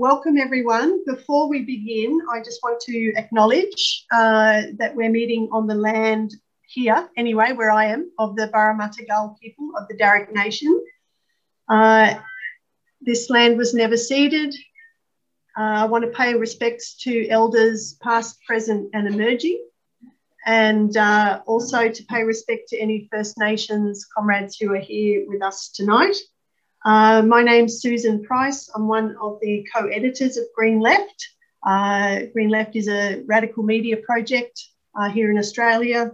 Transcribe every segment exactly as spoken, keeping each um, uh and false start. Welcome everyone. Before we begin, I just want to acknowledge uh, that we're meeting on the land here, anyway, where I am, of the Barramatagal people of the Darug Nation. Uh, this land was never ceded. Uh, I want to pay respects to elders past, present and emerging, and uh, also to pay respect to any First Nations comrades who are here with us tonight. Uh, my name's Susan Price. I'm one of the co-editors of Green Left. Uh, Green Left is a radical media project uh, here in Australia.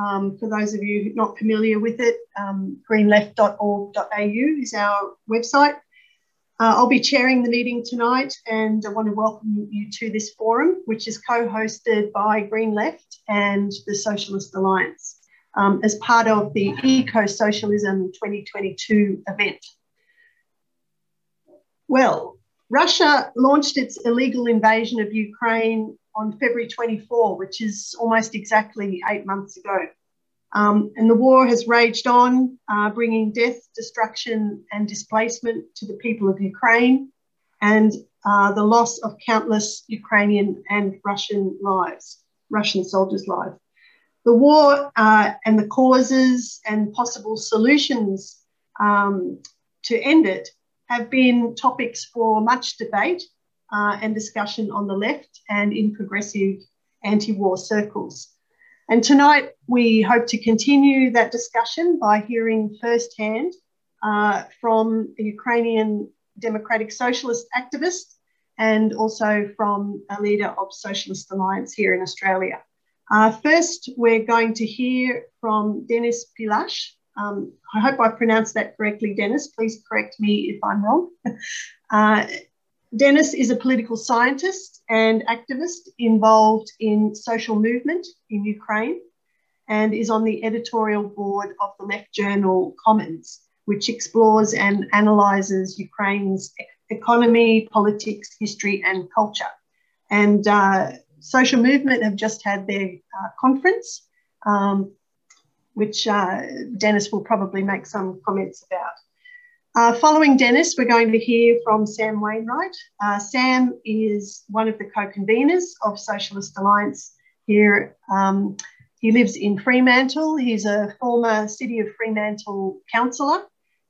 Um, for those of you not familiar with it, um, green left dot org dot A U is our website. Uh, I'll be chairing the meeting tonight, and I want to welcome you to this forum, which is co-hosted by Green Left and the Socialist Alliance um, as part of the Eco-Socialism twenty twenty-two event. Well, Russia launched its illegal invasion of Ukraine on February twenty-fourth, which is almost exactly eight months ago. Um, and the war has raged on, uh, bringing death, destruction and displacement to the people of Ukraine, and uh, the loss of countless Ukrainian and Russian lives, Russian soldiers' lives. The war uh, and the causes and possible solutions um, to end it have been topics for much debate uh, and discussion on the left and in progressive anti-war circles. And tonight we hope to continue that discussion by hearing firsthand uh, from a Ukrainian democratic socialist activist and also from a leader of Socialist Alliance here in Australia. Uh, first, we're going to hear from Denys Pilash. Um, I hope I pronounced that correctly, Denys. Please correct me if I'm wrong. uh, Denys is a political scientist and activist involved in social movement in Ukraine, and is on the editorial board of the left journal Commons, which explores and analyses Ukraine's economy, politics, history and culture. And uh, social movement have just had their uh, conference, um, which uh, Denys will probably make some comments about. Uh, following Denys, we're going to hear from Sam Wainwright. Uh, Sam is one of the co-conveners of Socialist Alliance here. Um, he lives in Fremantle. He's a former City of Fremantle councillor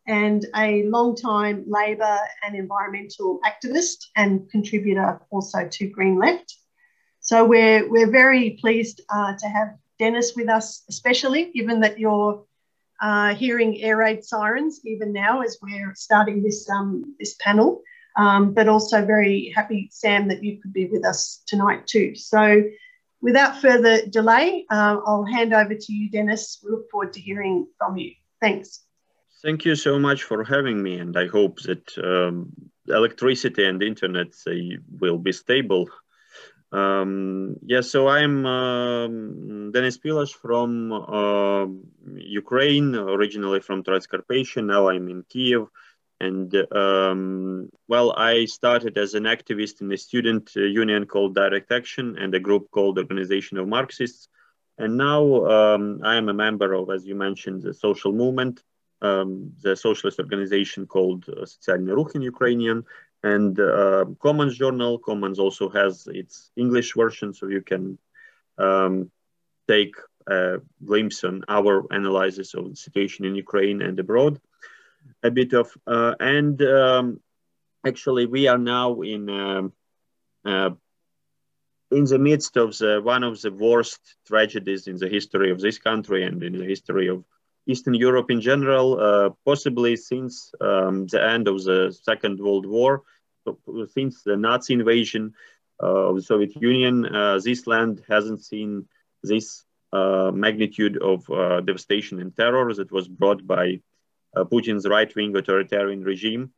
and a long-time Labor and environmental activist and contributor also to Green Left. So we're, we're very pleased uh, to have Denys with us, especially given that you're uh, hearing air raid sirens even now as we're starting this, um, this panel, um, but also very happy, Sam, that you could be with us tonight too. So without further delay, uh, I'll hand over to you, Denys. We look forward to hearing from you. Thanks. Thank you so much for having me, and I hope that um, electricity and internet uh, will be stable. Um, yes, yeah, so I'm uh, Denys Pilash from uh, Ukraine, originally from Transcarpathia. Now I'm in Kyiv, and um, well, I started as an activist in a student union called Direct Action and a group called Organization of Marxists. And now um, I am a member of, as you mentioned, the social movement, um, the socialist organization called Sozialny Ruch in Ukrainian. And uh, Commons journal. Commons also has its English version, so you can um, take a glimpse on our analysis of the situation in Ukraine and abroad. A bit of, uh, and um, actually we are now in um, uh, in the midst of the, one of the worst tragedies in the history of this country and in the history of Eastern Europe in general, uh, possibly since um, the end of the Second World War. Since the Nazi invasion uh, of the Soviet Union, uh, this land hasn't seen this uh, magnitude of uh, devastation and terror that was brought by uh, Putin's right-wing authoritarian regime,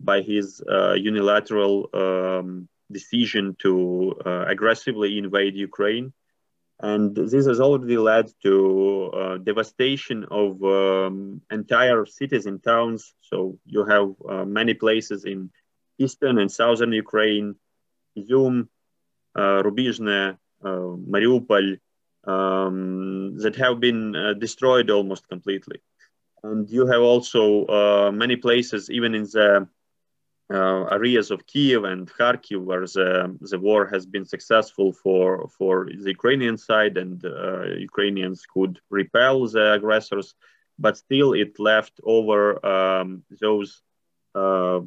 by his uh, unilateral um, decision to uh, aggressively invade Ukraine. And this has already led to uh, devastation of um, entire cities and towns. So you have uh, many places in eastern and southern Ukraine, Izyum, uh, Rubizhne, uh, Mariupol, um, that have been uh, destroyed almost completely. And you have also uh, many places, even in the uh, areas of Kyiv and Kharkiv where the, the war has been successful for, for the Ukrainian side, and uh, Ukrainians could repel the aggressors, but still it left over um, those uh,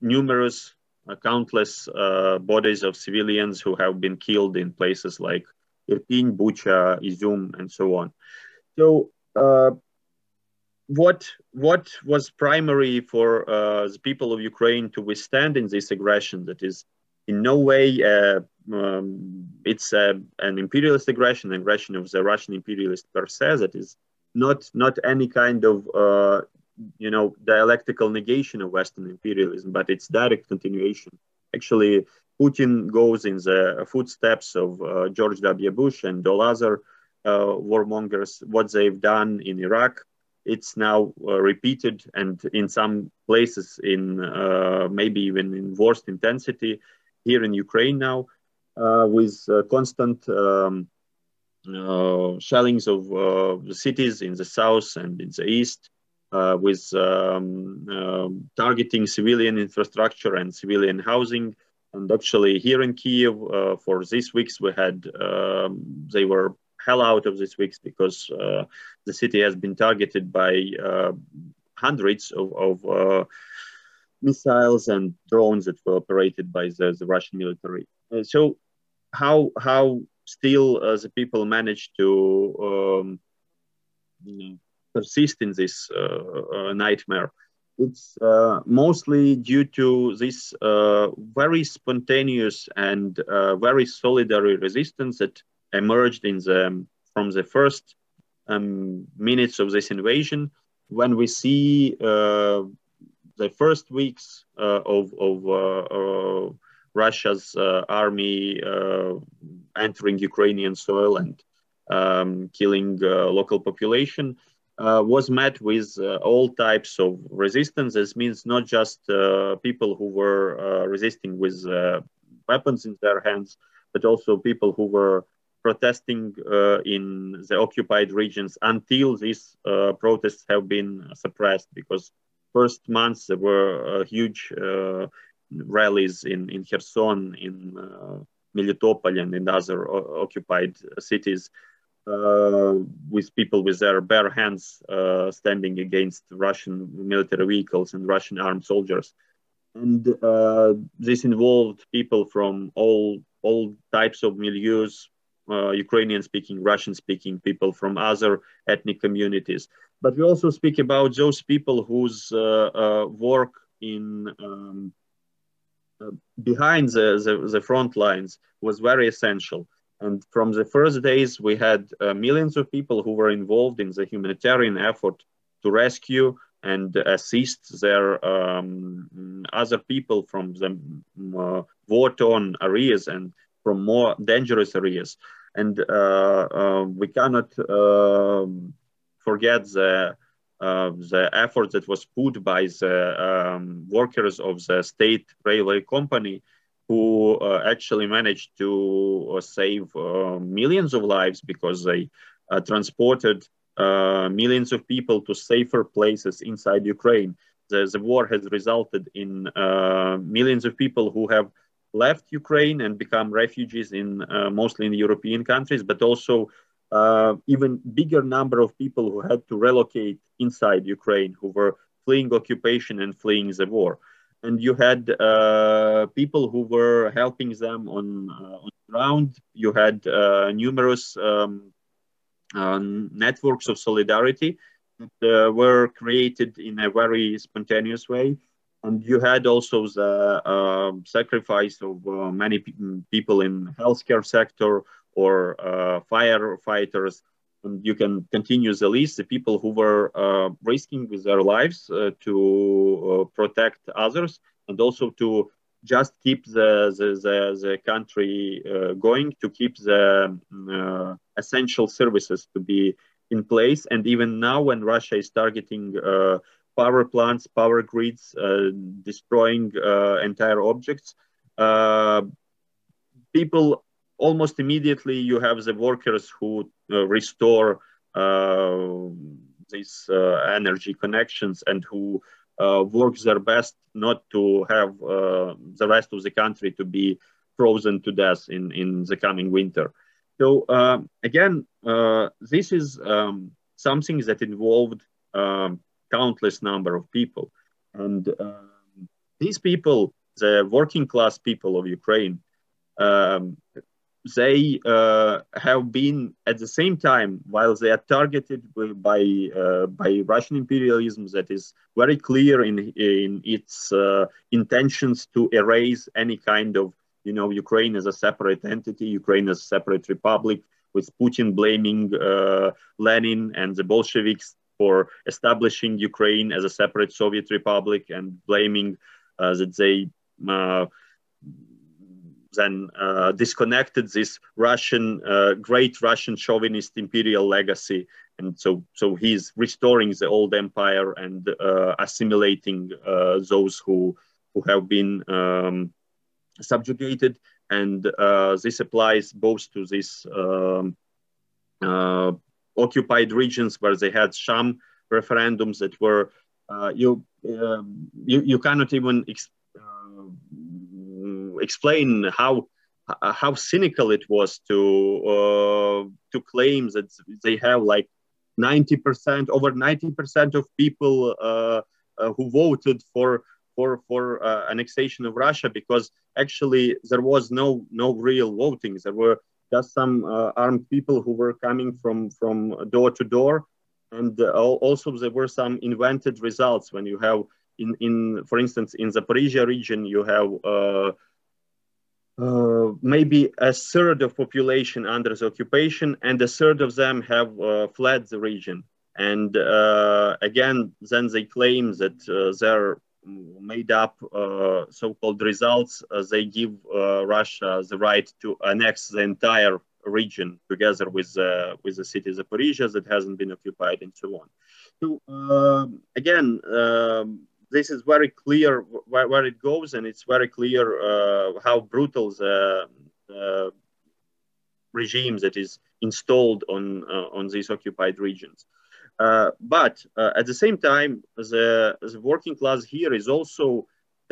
numerous, uh, countless uh, bodies of civilians who have been killed in places like Irpin, Bucha, Izyum, and so on. So uh, what, what was primary for uh, the people of Ukraine to withstand in this aggression that is in no way, uh, um, it's uh, an imperialist aggression, aggression of the Russian imperialist per se, that is not, not any kind of, uh, you know, dialectical negation of Western imperialism, but it's direct continuation. Actually, Putin goes in the footsteps of uh, George W. Bush and all other uh, warmongers. What they've done in Iraq, it's now uh, repeated, and in some places in uh, maybe even in worse intensity here in Ukraine now, uh, with uh, constant um, uh, shellings of uh, the cities in the south and in the east, uh, with um, uh, targeting civilian infrastructure and civilian housing. And actually here in Kyiv, uh, for this week's we had, um, they were hell out of this week's because uh, the city has been targeted by uh, hundreds of, of uh, missiles and drones that were operated by the, the Russian military. And so how, how still uh, the people managed to um, you know, persist in this uh, uh, nightmare? It's uh, mostly due to this uh, very spontaneous and uh, very solidary resistance that emerged in the, from the first um, minutes of this invasion, when we see uh, the first weeks uh, of, of uh, uh, Russia's uh, army uh, entering Ukrainian soil and um, killing uh, local population. Uh, was met with uh, all types of resistance. This means not just uh, people who were uh, resisting with uh, weapons in their hands, but also people who were protesting uh, in the occupied regions until these uh, protests have been suppressed, because first months there were uh, huge uh, rallies in, in Kherson, in uh, Melitopol, and in other occupied cities. Uh, with people with their bare hands uh, standing against Russian military vehicles and Russian armed soldiers. And uh, this involved people from all, all types of milieus, uh, Ukrainian-speaking, Russian-speaking, people from other ethnic communities. But we also speak about those people whose uh, uh, work in um, uh, behind the, the, the front lines was very essential. And from the first days, we had uh, millions of people who were involved in the humanitarian effort to rescue and assist their um, other people from the uh, war-torn areas and from more dangerous areas. And uh, uh, we cannot uh, forget the, uh, the effort that was put by the um, workers of the state railway company, who uh, actually managed to uh, save uh, millions of lives, because they uh, transported uh, millions of people to safer places inside Ukraine. The, the war has resulted in uh, millions of people who have left Ukraine and become refugees in uh, mostly in European countries, but also uh, even bigger number of people who had to relocate inside Ukraine, who were fleeing occupation and fleeing the war. And you had uh, people who were helping them on, uh, on the ground. You had uh, numerous um, uh, networks of solidarity that uh, were created in a very spontaneous way. And you had also the uh, sacrifice of uh, many pe people in healthcare sector or uh, firefighters. And you can continue the list, the people who were uh, risking with their lives uh, to uh, protect others and also to just keep the, the, the, the country uh, going, to keep the uh, essential services to be in place. And even now, when Russia is targeting uh, power plants, power grids, uh, destroying uh, entire objects, uh, people almost immediately you have the workers who uh, restore uh, these uh, energy connections and who uh, works their best not to have uh, the rest of the country to be frozen to death in, in the coming winter. So uh, again, uh, this is um, something that involved um, countless number of people. And um, these people, the working class people of Ukraine, um, they uh, have been at the same time, while they are targeted by uh, by Russian imperialism that is very clear in in its uh, intentions to erase any kind of, you know, Ukraine as a separate entity, Ukraine as a separate republic, with Putin blaming uh, Lenin and the Bolsheviks for establishing Ukraine as a separate Soviet republic, and blaming uh, that they uh, then uh, disconnected this Russian, uh, great Russian chauvinist imperial legacy. And so, so he's restoring the old empire and uh, assimilating uh, those who, who have been um, subjugated. And uh, this applies both to these um, uh, occupied regions where they had sham referendums that were, uh, you, um, you, you cannot even ex uh, explain how how cynical it was to uh, to claim that they have like ninety percent, over ninety percent of people uh, uh, who voted for for for uh, annexation of Russia, because actually there was no no real voting. There were just some uh, armed people who were coming from from door to door, and uh, also there were some invented results. When you have in in for instance in the Zaporizhia region, you have uh, Uh, maybe a third of population under the occupation, and a third of them have uh, fled the region. And uh, again, then they claim that uh, their made up uh, so-called results, uh, they give uh, Russia the right to annex the entire region together with, uh, with the city Zaporizhia that hasn't been occupied, and so on. So uh, again, um, this is very clear where, where it goes, and it's very clear uh, how brutal the uh, regime that is installed on uh, on these occupied regions. Uh, but uh, at the same time, the, the working class here is also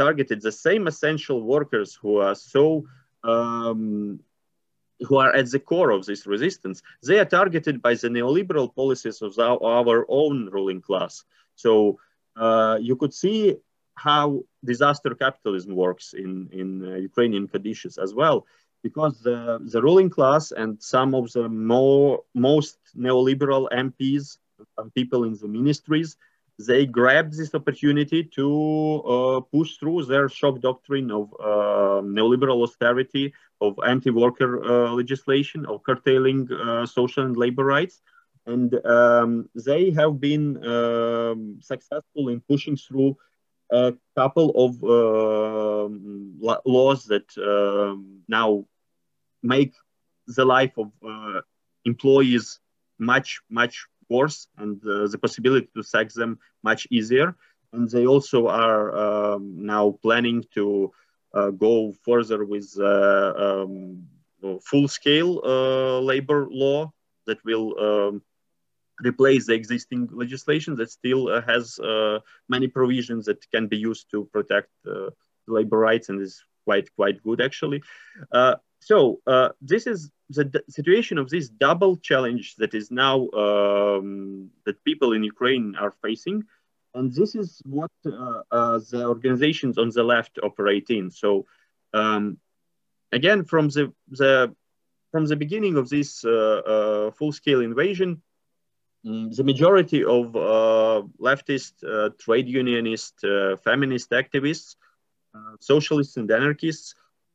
targeted. The same essential workers who are so um, who are at the core of this resistance, they are targeted by the neoliberal policies of our, our own ruling class. So. Uh, you could see how disaster capitalism works in, in uh, Ukrainian conditions as well, because the, the ruling class and some of the more, most neoliberal M Ps, some people in the ministries, they grabbed this opportunity to uh, push through their shock doctrine of uh, neoliberal austerity, of anti-worker uh, legislation, of curtailing uh, social and labor rights. And um, they have been um, successful in pushing through a couple of uh, laws that uh, now make the life of uh, employees much, much worse, and uh, the possibility to sack them much easier. And they also are um, now planning to uh, go further with uh, um, full-scale uh, labor law that will um, replace the existing legislation that still uh, has uh, many provisions that can be used to protect uh, labor rights, and is quite, quite good actually. Uh, so uh, this is the d situation of this double challenge that is now, um, that people in Ukraine are facing. And this is what uh, uh, the organizations on the left operate in. So um, again, from the, the, from the beginning of this uh, uh, full-scale invasion, the majority of uh, leftist, uh, trade unionist, uh, feminist activists, uh, socialists and anarchists,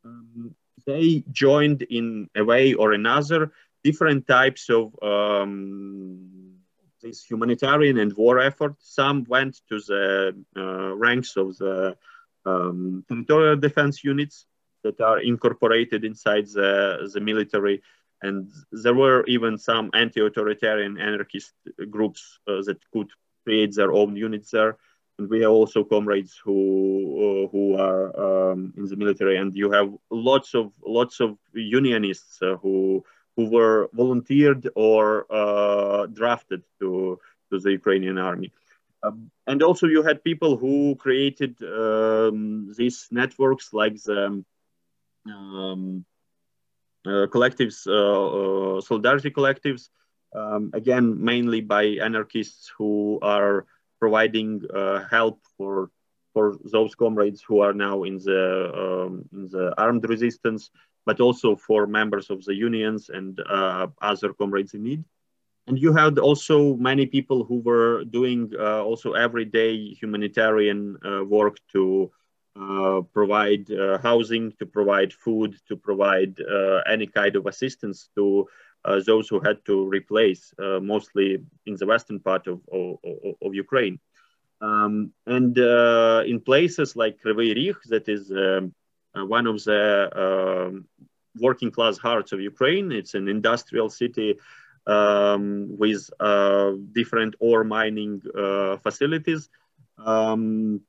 um, they joined in a way or another different types of um, this humanitarian and war effort. Some went to the uh, ranks of the um, territorial defense units that are incorporated inside the, the military. And there were even some anti-authoritarian anarchist groups uh, that could create their own units there. And we have also comrades who uh, who are um, in the military. And you have lots of lots of unionists uh, who who were volunteered or uh, drafted to to the Ukrainian army. Um, and also you had people who created um, these networks like the um, uh, collectives, uh, uh, solidarity collectives, um, again, mainly by anarchists who are providing uh, help for for those comrades who are now in the, um, in the armed resistance, but also for members of the unions and uh, other comrades in need. And you had also many people who were doing uh, also everyday humanitarian uh, work to uh, provide uh, housing, to provide food, to provide uh, any kind of assistance to uh, those who had to replace, uh, mostly in the western part of, of, of Ukraine. Um, and uh, in places like Kryvyi Rih, that is um, uh, one of the uh, working class hearts of Ukraine. It's an industrial city um, with uh, different ore mining uh, facilities. Um,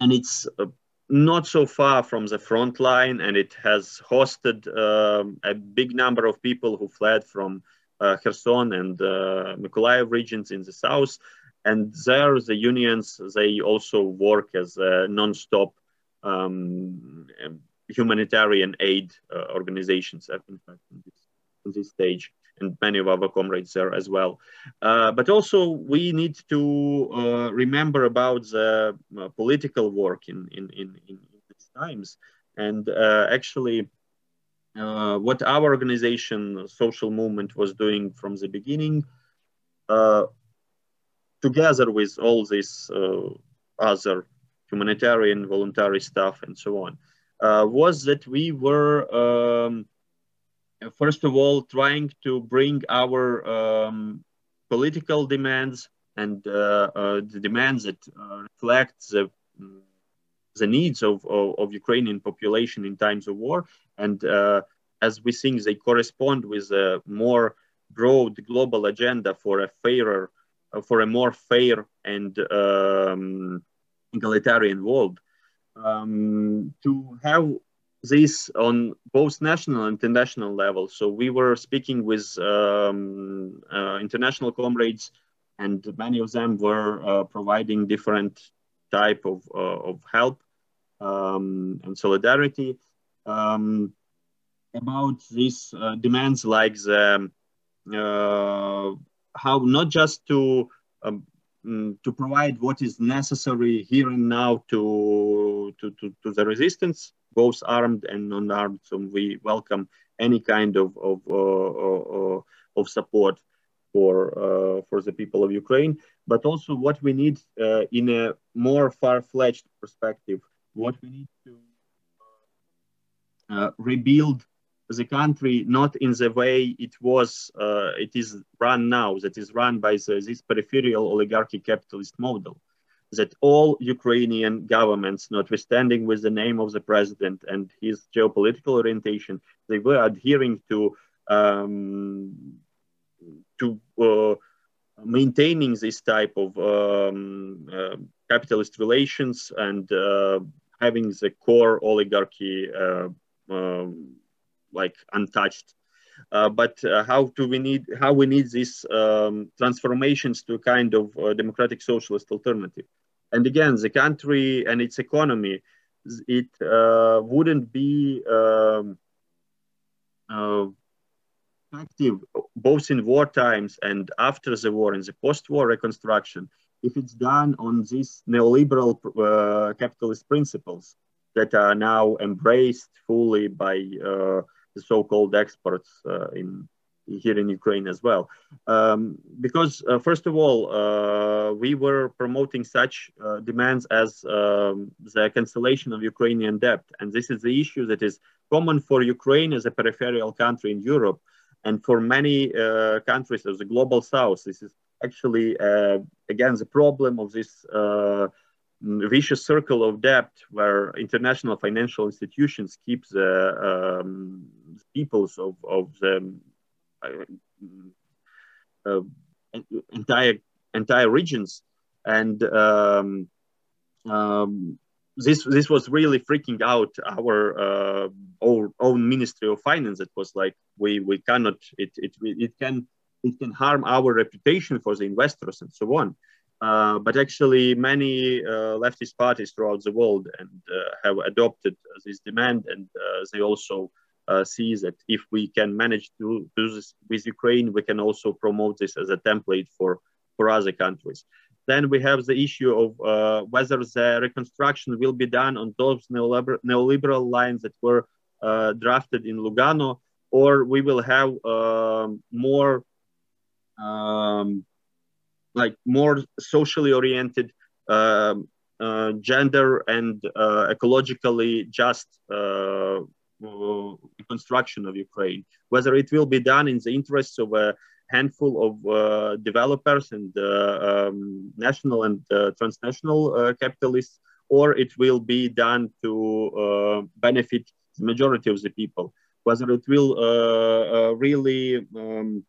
and it's uh, not so far from the front line, and it has hosted um, a big number of people who fled from uh, Kherson and uh, Mykolaiv regions in the south. And there, the unions, they also work as a non-stop um, humanitarian aid uh, organizations, in fact, on this, on this stage, and many of our comrades there as well. Uh, but also, we need to uh, remember about the uh, political work in, in, in, in these times. And uh, actually, uh, what our organization, social movement, was doing from the beginning, uh, together with all this uh, other humanitarian, voluntary stuff and so on, uh, was that we were, um, first of all, trying to bring our um, political demands and uh, uh, the demands that uh, reflect the, the needs of, of, of Ukrainian population in times of war. And uh, as we think, they correspond with a more broad global agenda for a fairer for a more fair and um, egalitarian world. Um, to have this on both national and international level. So we were speaking with um, uh, international comrades, and many of them were uh, providing different type of, uh, of help um, and solidarity um, about these uh, demands, like the uh, how not just to um, to provide what is necessary here and now to, to to to the resistance, both armed and non-armed. So we welcome any kind of of uh, of support for uh, for the people of Ukraine, but also what we need uh, in a more far-fetched perspective. What we need to uh, rebuild the country, not in the way it was, uh, it is run now, that is run by the, this peripheral oligarchy capitalist model, that all Ukrainian governments, notwithstanding with the name of the president and his geopolitical orientation, they were adhering to, um, to uh, maintaining this type of um, uh, capitalist relations and uh, having the core oligarchy uh, um, like untouched, uh, but uh, how do we need how we need these um, transformations to a kind of uh, democratic socialist alternative? And again, the country and its economy, it uh, wouldn't be um, uh, active both in war times and after the war in the post-war reconstruction if it's done on these neoliberal uh, capitalist principles that are now embraced fully by uh, the so-called experts uh, in here in Ukraine as well. Um, because uh, first of all, uh, we were promoting such uh, demands as um, the cancellation of Ukrainian debt. And this is the issue that is common for Ukraine as a peripheral country in Europe. And for many uh, countries of the global south, this is actually, uh, again, the problem of this uh, vicious circle of debt, where international financial institutions keep the um, peoples of, of the uh, entire entire regions, and um, um, this this was really freaking out our, uh, our own Ministry of Finance. That was like, we we cannot it it it can it can harm our reputation for the investors and so on. Uh, but actually many uh, leftist parties throughout the world and uh, have adopted this demand, and uh, they also uh, see that if we can manage to do this with Ukraine, we can also promote this as a template for, for other countries. Then we have the issue of uh, whether the reconstruction will be done on those neoliberal, neoliberal lines that were uh, drafted in Lugano, or we will have um, more um, like more socially oriented, uh, uh, gender and uh, ecologically just uh, reconstruction of Ukraine. Whether it will be done in the interests of a handful of uh, developers and uh, um, national and uh, transnational uh, capitalists, or it will be done to uh, benefit the majority of the people. Whether it will uh, uh, really um,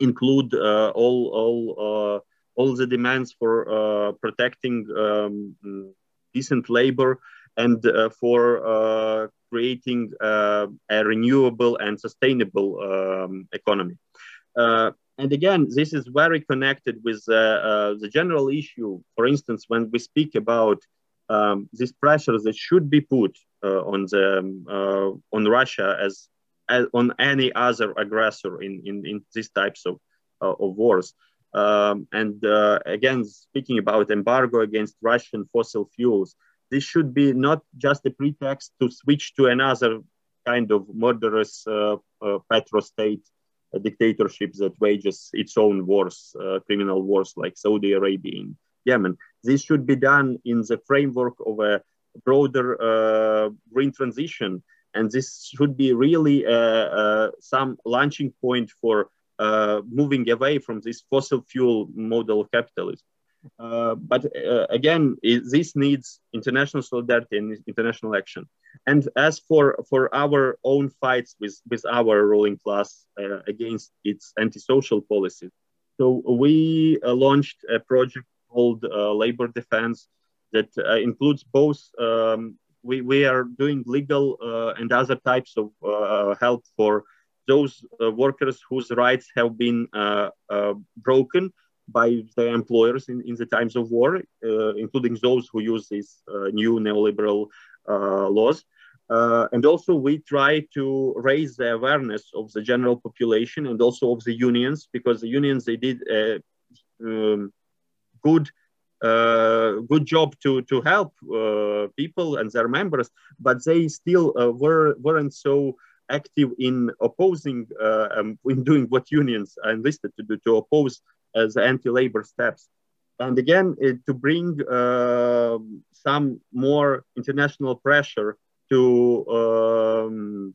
include uh, all, all uh, all the demands for uh, protecting um, decent labor and uh, for uh, creating uh, a renewable and sustainable um, economy. Uh, and again, this is very connected with uh, uh, the general issue, for instance, when we speak about um, this pressure that should be put uh, on, the, um, uh, on Russia as, as on any other aggressor in, in, in these types of, uh, of wars. Um, and uh, again, speaking about embargo against Russian fossil fuels, this should be not just a pretext to switch to another kind of murderous uh, uh, petrostate uh, dictatorship that wages its own wars, uh, criminal wars like Saudi Arabia in Yemen. This should be done in the framework of a broader uh, green transition. And this should be really uh, uh, some launching point for Uh, moving away from this fossil fuel model of capitalism. Uh, but uh, again, it, this needs international solidarity and international action. And as for, for our own fights with, with our ruling class uh, against its antisocial policies, so we uh, launched a project called uh, Labor Defense that uh, includes both, um, we, we are doing legal uh, and other types of uh, help for those uh, workers whose rights have been uh, uh, broken by their employers in, in the times of war, uh, including those who use these uh, new neoliberal uh, laws. Uh, and also we try to raise the awareness of the general population and also of the unions, because the unions, they did a um, good Uh, good job to to help uh, people and their members, but they still uh, were weren't so active in opposing, uh, um, in doing what unions are enlisted to do, to oppose uh, the anti-labor steps. And again, uh, to bring uh, some more international pressure to um,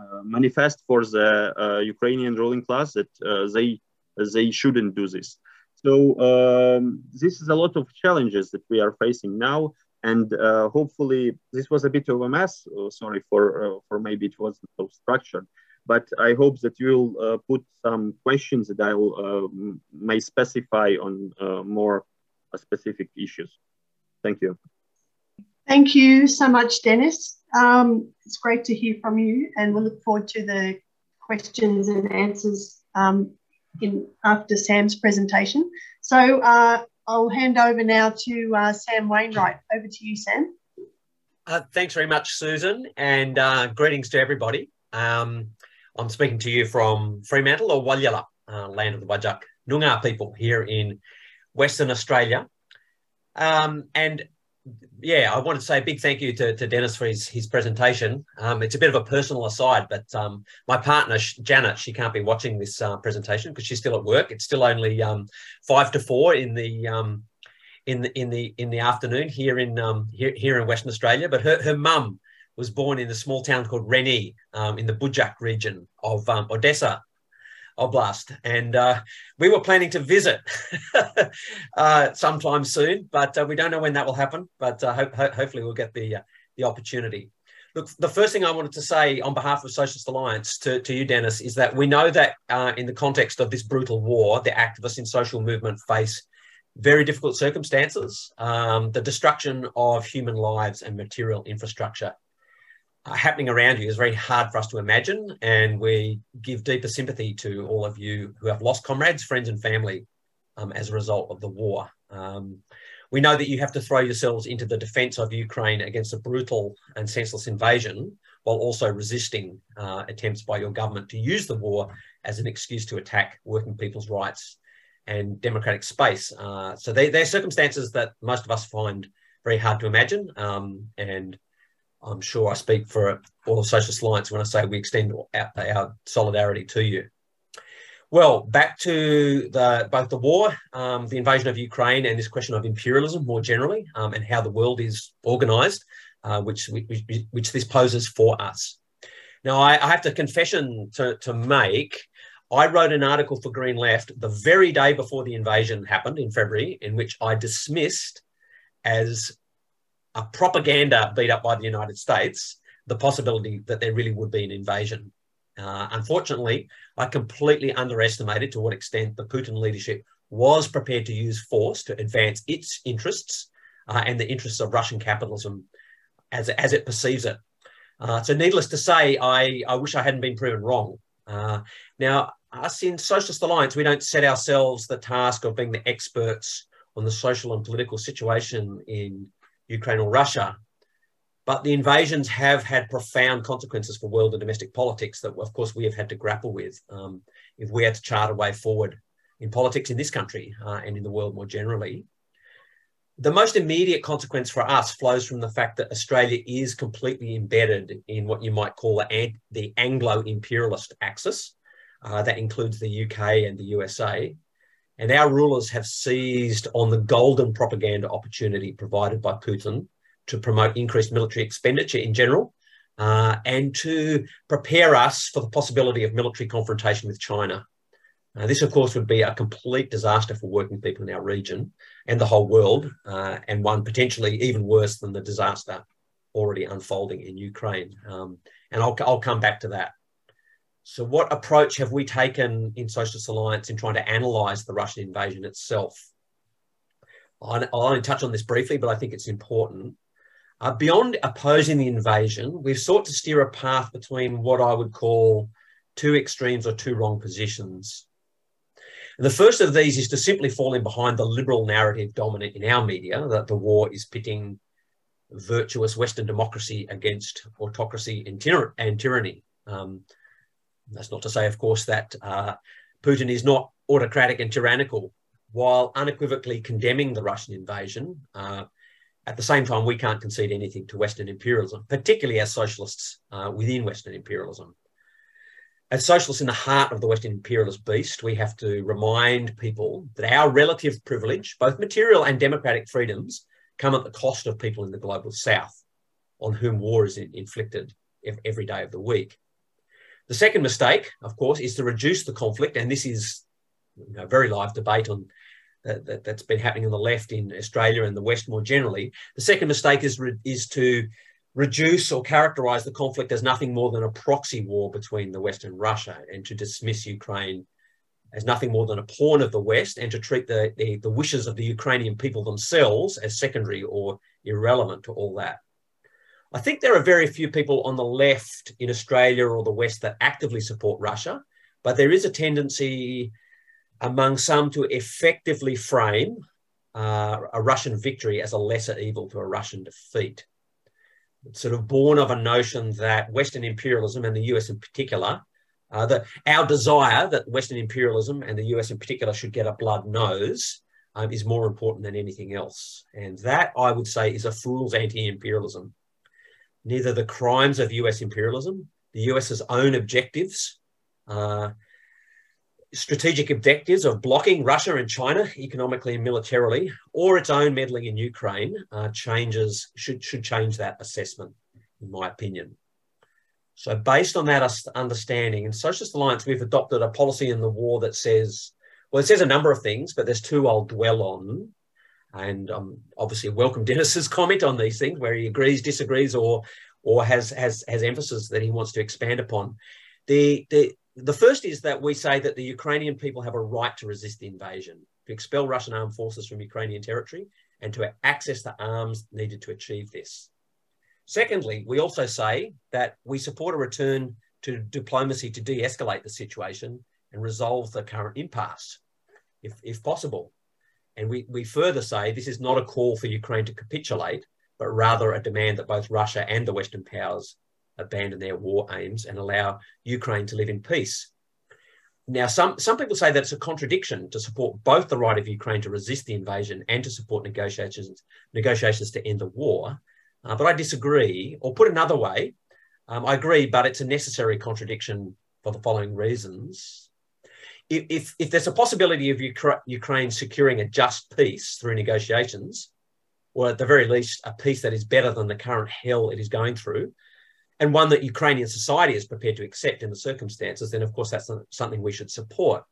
uh, manifest for the uh, Ukrainian ruling class that uh, they they shouldn't do this. So um, this is a lot of challenges that we are facing now, and uh, hopefully this was a bit of a mess. Oh, sorry for uh, for maybe it wasn't so structured, but I hope that you'll uh, put some questions that I will uh, may specify on uh, more uh, specific issues. Thank you. Thank you so much, Denys. Um, it's great to hear from you, and we'll look forward to the questions and answers Um, In, after Sam's presentation. So uh, I'll hand over now to uh, Sam Wainwright. Over to you, Sam. Uh, thanks very much, Susan, and uh, greetings to everybody. Um, I'm speaking to you from Fremantle, or Walyala, uh, land of the Wajak Noongar people here in Western Australia. Um, and yeah, I want to say a big thank you to, to Denys for his, his presentation. Um, it's a bit of a personal aside, but um, my partner, Janet, she can't be watching this uh, presentation because she's still at work. It's still only um, five to four in the, um, in the in the in the afternoon here in um, here, here in Western Australia. But her, her mum was born in a small town called Reni um, in the Bujak region of um, Odessa Oblast, and uh, we were planning to visit uh, sometime soon, but uh, we don't know when that will happen, but uh, ho ho hopefully we'll get the, uh, the opportunity. Look, the first thing I wanted to say on behalf of Socialist Alliance to, to you, Denys, is that we know that uh, in the context of this brutal war, the activists in social movement face very difficult circumstances, um, the destruction of human lives and material infrastructure happening around you is very hard for us to imagine, and we give deeper sympathy to all of you who have lost comrades, friends and family um, as a result of the war. Um, we know that you have to throw yourselves into the defense of Ukraine against a brutal and senseless invasion, while also resisting uh, attempts by your government to use the war as an excuse to attack working people's rights and democratic space. Uh, so they, they're circumstances that most of us find very hard to imagine. Um, and I'm sure I speak for all Socialist Alliance when I say we extend our, our solidarity to you. Well, back to the, both the war, um, the invasion of Ukraine, and this question of imperialism more generally, um, and how the world is organised, uh, which, which, which this poses for us. Now, I, I have to confession to, to make, I wrote an article for Green Left the very day before the invasion happened in February, in which I dismissed as a propaganda beat up by the United States the possibility that there really would be an invasion. Uh, unfortunately, I completely underestimated to what extent the Putin leadership was prepared to use force to advance its interests uh, and the interests of Russian capitalism as, as it perceives it. Uh, so needless to say, I, I wish I hadn't been proven wrong. Uh, now, us in Socialist Alliance, we don't set ourselves the task of being the experts on the social and political situation in Ukraine or Russia. But the invasions have had profound consequences for world and domestic politics that, of course, we have had to grapple with um, if we had to chart a way forward in politics in this country uh, and in the world more generally. The most immediate consequence for us flows from the fact that Australia is completely embedded in what you might call the Anglo-imperialist axis. Uh, that includes the U K and the U S A. And our rulers have seized on the golden propaganda opportunity provided by Putin to promote increased military expenditure in general, uh, and to prepare us for the possibility of military confrontation with China. Uh, this, of course, would be a complete disaster for working people in our region and the whole world, uh, and one potentially even worse than the disaster already unfolding in Ukraine. Um, and I'll, I'll come back to that. So what approach have we taken in Socialist Alliance in trying to analyse the Russian invasion itself? I'll, I'll only touch on this briefly, but I think it's important. Uh, beyond opposing the invasion, we've sought to steer a path between what I would call two extremes or two wrong positions. And the first of these is to simply fall in behind the liberal narrative dominant in our media, that the war is pitting virtuous Western democracy against autocracy and, tyr and tyranny. Um, that's not to say, of course, that uh, Putin is not autocratic and tyrannical. While unequivocally condemning the Russian invasion, uh, at the same time, we can't concede anything to Western imperialism, particularly as socialists uh, within Western imperialism. As socialists in the heart of the Western imperialist beast, we have to remind people that our relative privilege, both material and democratic freedoms, come at the cost of people in the global south on whom war is inflicted every day of the week. The second mistake, of course, is to reduce the conflict, and this is you know, a very live debate on That, that's been happening on the left in Australia and the West more generally. The second mistake is, re is to reduce or characterise the conflict as nothing more than a proxy war between the West and Russia, and to dismiss Ukraine as nothing more than a pawn of the West, and to treat the, the, the wishes of the Ukrainian people themselves as secondary or irrelevant to all that. I think there are very few people on the left in Australia or the West that actively support Russia, but there is a tendency among some to effectively frame uh, a Russian victory as a lesser evil to a Russian defeat. It's sort of born of a notion that Western imperialism and the U S in particular, uh, that our desire that Western imperialism and the U S in particular should get a blood nose um, is more important than anything else. And that, I would say, is a fool's anti-imperialism. Neither the crimes of U S imperialism, the U S's own objectives, uh, strategic objectives of blocking Russia and China economically and militarily, or its own meddling in Ukraine, uh, changes should, should change that assessment, in my opinion. So based on that understanding, in Socialist Alliance, we've adopted a policy in the war that says, well, it says a number of things, but there's two I'll dwell on. And um, obviously welcome Denys's comment on these things, where he agrees, disagrees, or, or has, has, has emphasis that he wants to expand upon. The, the, The first is that we say that the Ukrainian people have a right to resist the invasion, to expel Russian armed forces from Ukrainian territory, and to access the arms needed to achieve this. Secondly, we also say that we support a return to diplomacy to de-escalate the situation and resolve the current impasse, if, if possible. And we, we further say this is not a call for Ukraine to capitulate, but rather a demand that both Russia and the Western powers abandon their war aims and allow Ukraine to live in peace. Now, some, some people say that it's a contradiction to support both the right of Ukraine to resist the invasion and to support negotiations, negotiations to end the war. Uh, but I disagree, or put another way, um, I agree, but it's a necessary contradiction for the following reasons. If, if, if there's a possibility of Ukra- Ukraine securing a just peace through negotiations, or at the very least, a peace that is better than the current hell it is going through, and one that Ukrainian society is prepared to accept in the circumstances, then of course that's something we should support.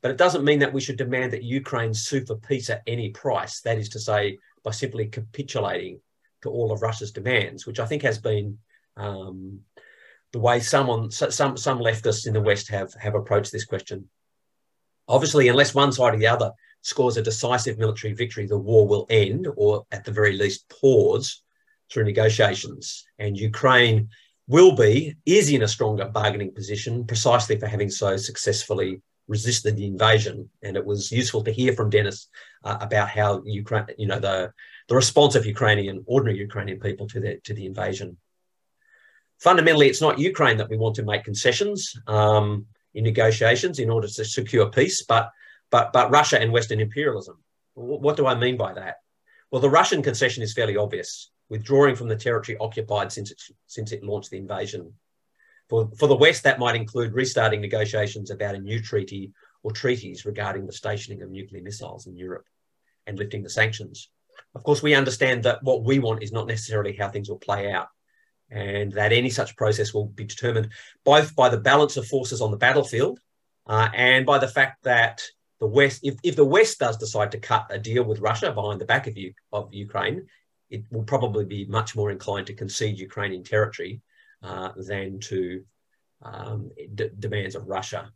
But it doesn't mean that we should demand that Ukraine sue for peace at any price, that is to say, by simply capitulating to all of Russia's demands, which I think has been um, the way some, on, some, some leftists in the West have, have approached this question. Obviously, unless one side or the other scores a decisive military victory, the war will end, or at the very least pause, through negotiations, and Ukraine will be, is in a stronger bargaining position precisely for having so successfully resisted the invasion. And it was useful to hear from Denys uh, about how Ukraine, you know, the, the response of Ukrainian, ordinary Ukrainian people to the, to the invasion. Fundamentally, it's not Ukraine that we want to make concessions um, in negotiations in order to secure peace, but, but, but Russia and Western imperialism. What do I mean by that? Well, the Russian concession is fairly obvious. Withdrawing from the territory occupied since it, since it launched the invasion. For, for the West, that might include restarting negotiations about a new treaty or treaties regarding the stationing of nuclear missiles in Europe and lifting the sanctions. Of course, we understand that what we want is not necessarily how things will play out, and that any such process will be determined both by the balance of forces on the battlefield uh, and by the fact that the West, if, if the West does decide to cut a deal with Russia behind the back of, U, of Ukraine, it will probably be much more inclined to concede Ukrainian territory uh, than to um, demands of Russia.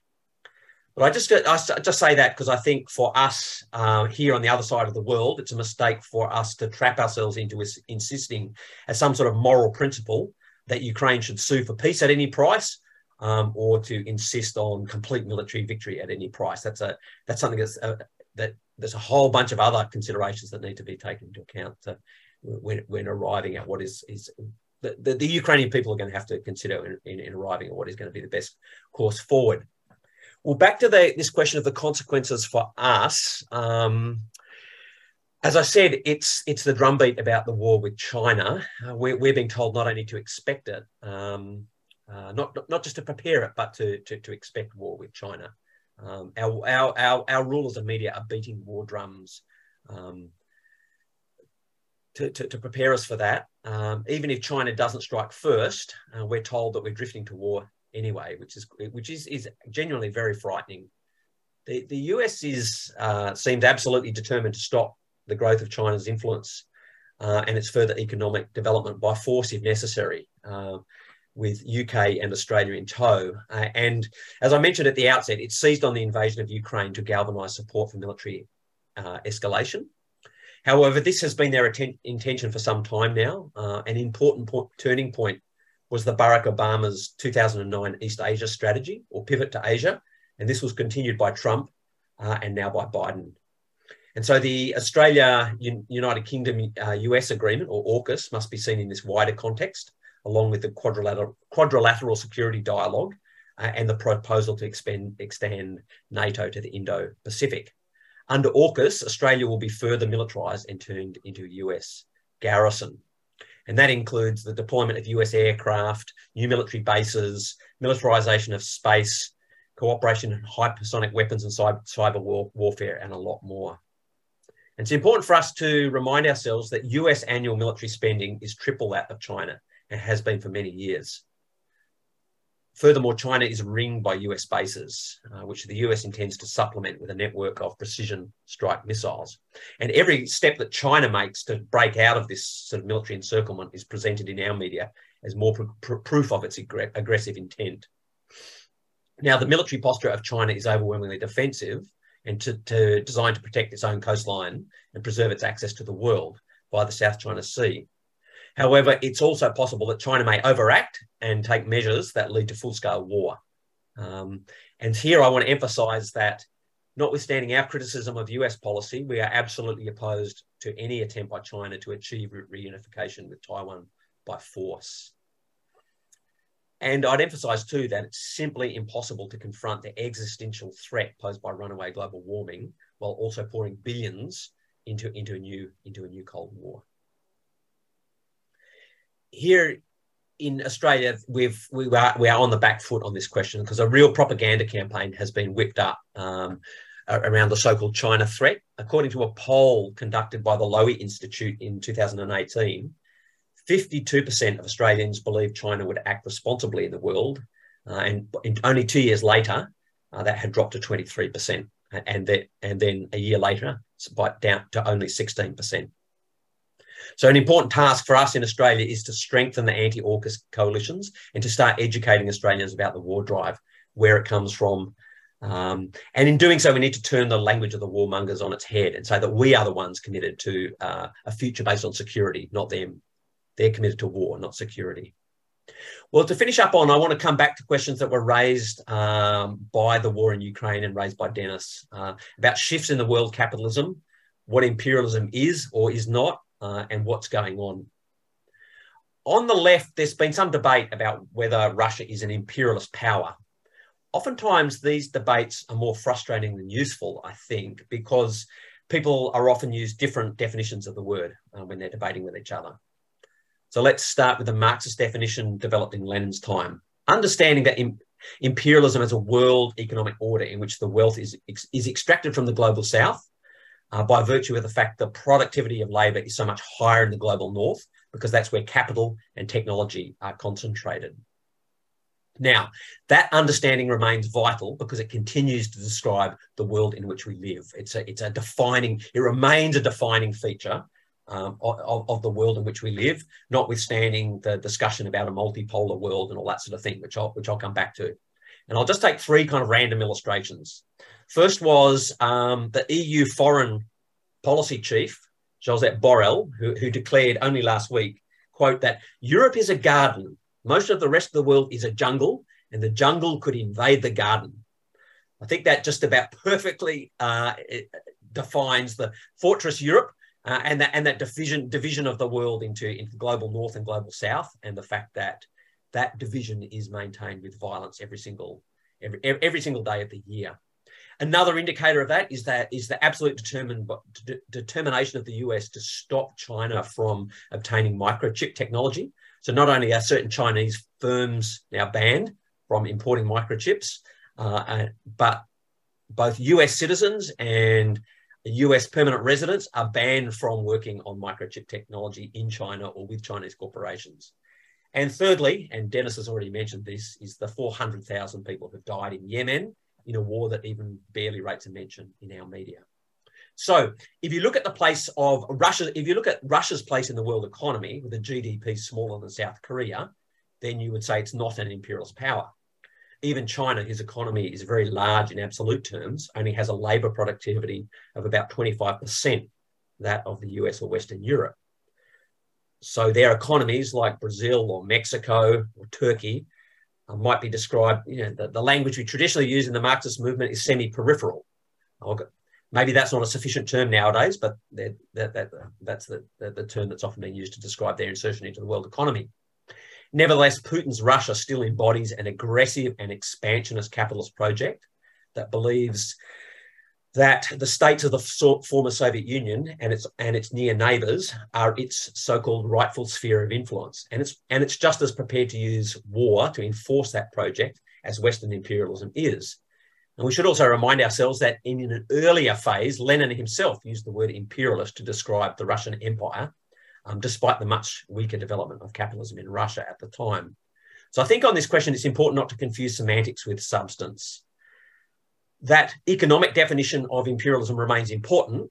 But I just, I just say that because I think for us uh, here on the other side of the world, it's a mistake for us to trap ourselves into insisting as some sort of moral principle that Ukraine should sue for peace at any price um, or to insist on complete military victory at any price. That's, a, that's something that's a, that there's a whole bunch of other considerations that need to be taken into account to, When, when arriving at what is, is the, the, the Ukrainian people are going to have to consider in, in, in arriving at what is going to be the best course forward. Well, back to the, this question of the consequences for us. Um, as I said, it's, it's the drumbeat about the war with China. Uh, we're, we're being told not only to expect it, um, uh, not, not just to prepare it, but to, to, to expect war with China. Um, our, our, our, our rulers and media are beating war drums um, To, to, to prepare us for that. Um, even if China doesn't strike first, uh, we're told that we're drifting to war anyway, which is which is, is genuinely very frightening. The, the U S is uh, seems absolutely determined to stop the growth of China's influence uh, and its further economic development by force if necessary, uh, with U K and Australia in tow. Uh, and as I mentioned at the outset, it seized on the invasion of Ukraine to galvanise support for military uh, escalation. However, this has been their intention for some time now. Uh, an important po turning point was the Barack Obama's two thousand nine East Asia strategy, or pivot to Asia, and this was continued by Trump uh, and now by Biden. And so the Australia-United Kingdom uh, U S agreement, or AUKUS, must be seen in this wider context, along with the quadrilateral, quadrilateral security dialogue uh, and the proposal to expend, extend NATO to the Indo-Pacific. Under AUKUS, Australia will be further militarised and turned into a U S garrison. And that includes the deployment of U S aircraft, new military bases, militarisation of space, cooperation in hypersonic weapons and cyber, cyber war, warfare, and a lot more. And it's important for us to remind ourselves that U S annual military spending is triple that of China and has been for many years. Furthermore, China is ringed by U S bases, uh, which the U S intends to supplement with a network of precision strike missiles. And every step that China makes to break out of this sort of military encirclement is presented in our media as more pr pr proof of its ag aggressive intent. Now, the military posture of China is overwhelmingly defensive and to, to designed to protect its own coastline and preserve its access to the world via the South China Sea. However, it's also possible that China may overact and take measures that lead to full-scale war. Um, and here I want to emphasise that Notwithstanding our criticism of U S policy, we are absolutely opposed to any attempt by China to achieve reunification with Taiwan by force. And I'd emphasise too that it's simply impossible to confront the existential threat posed by runaway global warming while also pouring billions into, into, a, new, into a new Cold War. Here in Australia, we've, we, are, we are on the back foot on this question because a real propaganda campaign has been whipped up um, around the so-called China threat. According to a poll conducted by the Lowy Institute in two thousand eighteen, fifty-two percent of Australians believe China would act responsibly in the world. Uh, and in, only two years later, uh, that had dropped to twenty-three percent. And, that, and then a year later, down to only sixteen percent. So an important task for us in Australia is to strengthen the anti-AUKUS coalitions and to start educating Australians about the war drive, where it comes from. Um, and in doing so, we need to turn the language of the warmongers on its head and say that we are the ones committed to uh, a future based on security, not them. They're committed to war, not security. Well, to finish up on, I want to come back to questions that were raised um, by the war in Ukraine and raised by Denys uh, about shifts in the world capitalism, what imperialism is or is not, uh, and what's going on. On the left, there's been some debate about whether Russia is an imperialist power. Oftentimes, these debates are more frustrating than useful, I think, because people are often use different definitions of the word uh, when they're debating with each other. So let's start with the Marxist definition developed in Lenin's time. Understanding that im imperialism as a world economic order in which the wealth is, ex is extracted from the global south uh, by virtue of the fact the productivity of labour is so much higher in the global north because that's where capital and technology are concentrated. Now, that understanding remains vital because it continues to describe the world in which we live. It's a, it's a defining, it remains a defining feature Um, of, of the world in which we live, notwithstanding the discussion about a multipolar world and all that sort of thing, which I'll, which I'll come back to. And I'll just take three kind of random illustrations. First was um, the E U foreign policy chief, Josep Borrell, who, who declared only last week, quote, that Europe is a garden. Most of the rest of the world is a jungle, and the jungle could invade the garden. I think that just about perfectly uh, defines the fortress Europe Uh, and that, and that division, division of the world into, into global north and global south, and the fact that that division is maintained with violence every single, every, every single day of the year. Another indicator of that is that is the absolute determined, de determination of the U S to stop China from obtaining microchip technology. So not only are certain Chinese firms now banned from importing microchips, uh, but both U S citizens and U S permanent residents are banned from working on microchip technology in China or with Chinese corporations. And thirdly, and Denys has already mentioned this, is the four hundred thousand people who died in Yemen in a war that even barely rates a mention in our media. So if you look at the place of Russia, if you look at Russia's place in the world economy with a G D P smaller than South Korea, then you would say it's not an imperialist power. Even China, whose economy is very large in absolute terms, only has a labour productivity of about twenty-five percent that of the U S or Western Europe. So their economies like Brazil or Mexico or Turkey uh, might be described, you know, the, the language we traditionally use in the Marxist movement is semi-peripheral. Maybe that's not a sufficient term nowadays, but that, that, that's the, the, the term that's often been used to describe their insertion into the world economy. Nevertheless, Putin's Russia still embodies an aggressive and expansionist capitalist project that believes that the states of the former Soviet Union and its and its near neighbours are its so-called rightful sphere of influence, and it's and it's just as prepared to use war to enforce that project as Western imperialism is. And we should also remind ourselves that in an earlier phase, Lenin himself used the word imperialist to describe the Russian Empire, Um, despite the much weaker development of capitalism in Russia at the time. So I think on this question, it's important not to confuse semantics with substance. That economic definition of imperialism remains important,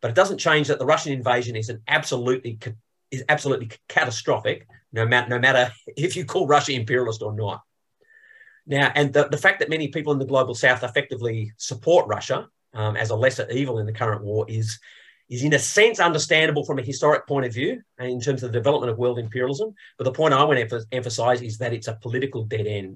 but it doesn't change that the Russian invasion is an absolutely is absolutely catastrophic, no matter no matter if you call Russia imperialist or not. Now, and the, the fact that many people in the global south effectively support Russia um, as a lesser evil in the current war is is in a sense understandable from a historic point of view in terms of the development of world imperialism. But the point I want to emphasize is that it's a political dead end.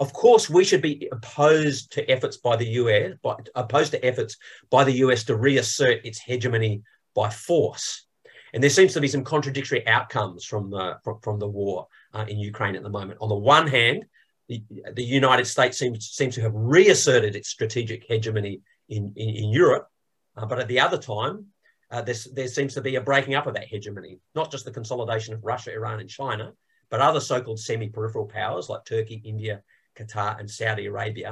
Of course, we should be opposed to efforts by the U S, by, opposed to efforts by the U S to reassert its hegemony by force. And there seems to be some contradictory outcomes from the from, from the war uh, in Ukraine at the moment. On the one hand, the, the United States seems seems to have reasserted its strategic hegemony in in, in Europe, uh, but at the other time, uh, there there seems to be a breaking up of that hegemony. Not just the consolidation of Russia, Iran, and China, but other so-called semi-peripheral powers like Turkey, India, Qatar and Saudi Arabia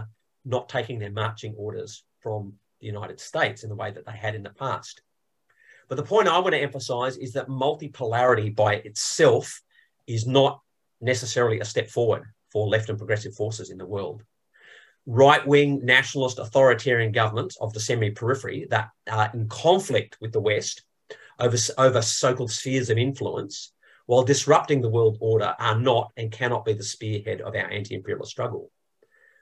not taking their marching orders from the United States in the way that they had in the past. But the point I want to emphasize is that multipolarity by itself is not necessarily a step forward for left and progressive forces in the world. Right-wing nationalist authoritarian governments of the semi-periphery that are in conflict with the West over, over so-called spheres of influence, while disrupting the world order, are not and cannot be the spearhead of our anti-imperialist struggle.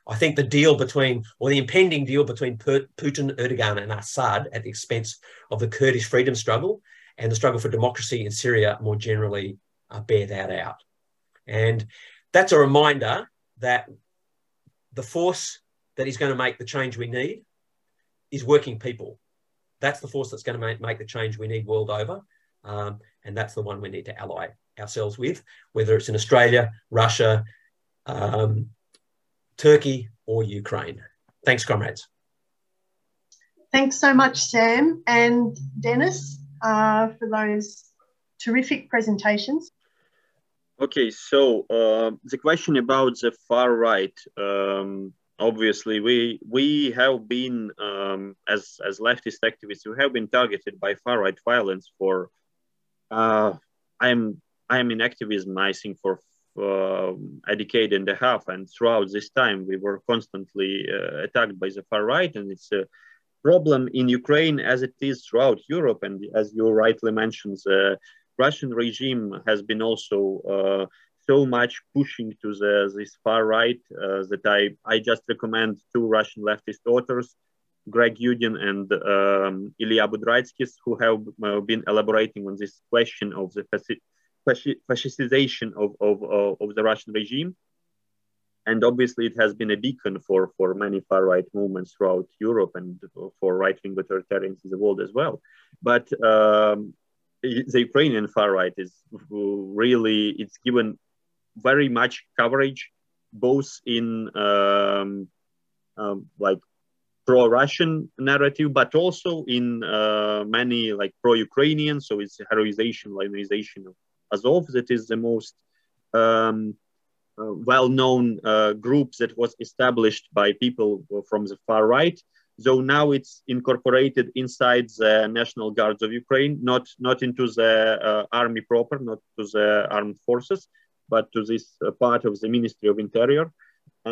I think the deal between, or the impending deal between Putin, Erdogan and Assad at the expense of the Kurdish freedom struggle and the struggle for democracy in Syria more generally uh, bear that out. And that's a reminder that the force that is going to make the change we need is working people. That's the force that's going to make, make the change we need world over. Um, and that's the one we need to ally ourselves with, whether it's in Australia, Russia, um, Turkey, or Ukraine. Thanks, comrades. Thanks so much, Sam and Denys, uh, for those terrific presentations. Okay, so uh, the question about the far right, um, obviously we we have been, um, as, as leftist activists, we have been targeted by far right violence for Uh, I'm I'm in activism, I think, for uh, a decade and a half, and throughout this time we were constantly uh, attacked by the far right, and it's a problem in Ukraine as it is throughout Europe. And as you rightly mentioned, the Russian regime has been also uh, so much pushing to the this far right uh, that I I just recommend two Russian leftist authors, Greg Yudin and um, Ilya Budrytskis, who have uh, been elaborating on this question of the fasci fascicization of, of, of, of the Russian regime. And obviously it has been a beacon for, for many far-right movements throughout Europe and for right-wing authoritarians in the world as well. But um, the Ukrainian far-right is really, it's given very much coverage, both in um, um, like, pro-Russian narrative, but also in uh, many like pro-Ukrainian. So it's heroization, lionization of Azov that is the most um, uh, well-known uh, group that was established by people from the far right. Though now it's incorporated inside the National Guards of Ukraine, not, not into the uh, army proper, not to the armed forces, but to this uh, part of the Ministry of Interior.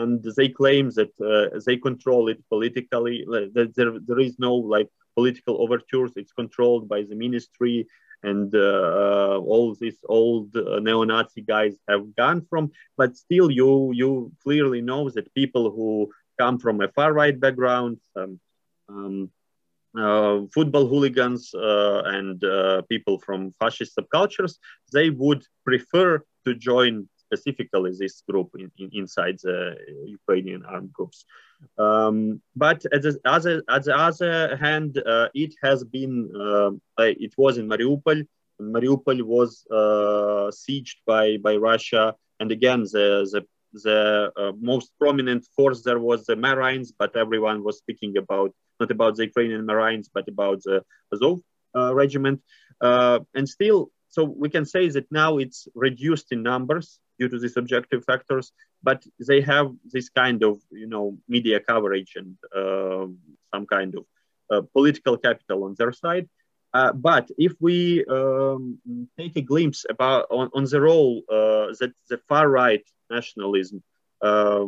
And they claim that uh, they control it politically, that there, there is no like political overtures, it's controlled by the ministry, and uh, all these old uh, neo-Nazi guys have gone from, but still you, you clearly know that people who come from a far-right background, um, um, uh, football hooligans uh, and uh, people from fascist subcultures, they would prefer to join specifically this group in, in, inside the Ukrainian armed groups. Um, but at the other, at the other hand, uh, it has been, uh, it was in Mariupol. Mariupol was uh, sieged by, by Russia. And again, the, the, the uh, most prominent force there was the Marines, but everyone was speaking about, not about the Ukrainian Marines, but about the Azov uh, regiment. Uh, and still, so we can say that now it's reduced in numbers due to these objective factors, but they have this kind of, you know, media coverage and uh, some kind of uh, political capital on their side. Uh, but if we um, take a glimpse about on, on the role uh, that the far-right nationalism uh,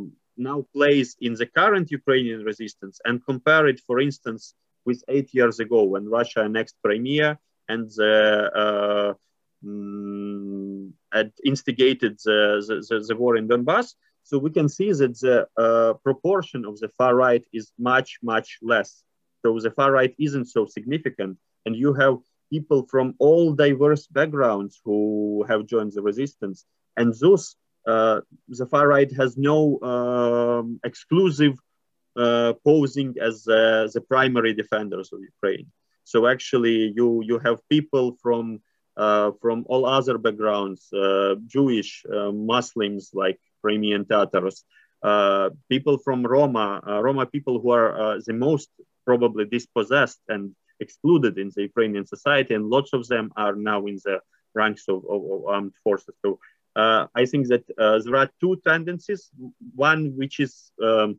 now plays in the current Ukrainian resistance and compare it, for instance, with eight years ago when Russia annexed Crimea and the uh, Mm, had instigated the, the, the war in Donbass. So we can see that the uh, proportion of the far right is much, much less. So the far right isn't so significant. And you have people from all diverse backgrounds who have joined the resistance. And those uh, the far right has no um, exclusive uh, posing as uh, the primary defenders of Ukraine. So actually, you you have people from uh, from all other backgrounds, uh, Jewish, uh, Muslims like Crimean Tatars, uh, people from Roma, uh, Roma people who are uh, the most probably dispossessed and excluded in the Ukrainian society, and lots of them are now in the ranks of, of, of armed forces. So uh, I think that uh, there are two tendencies, one which is um,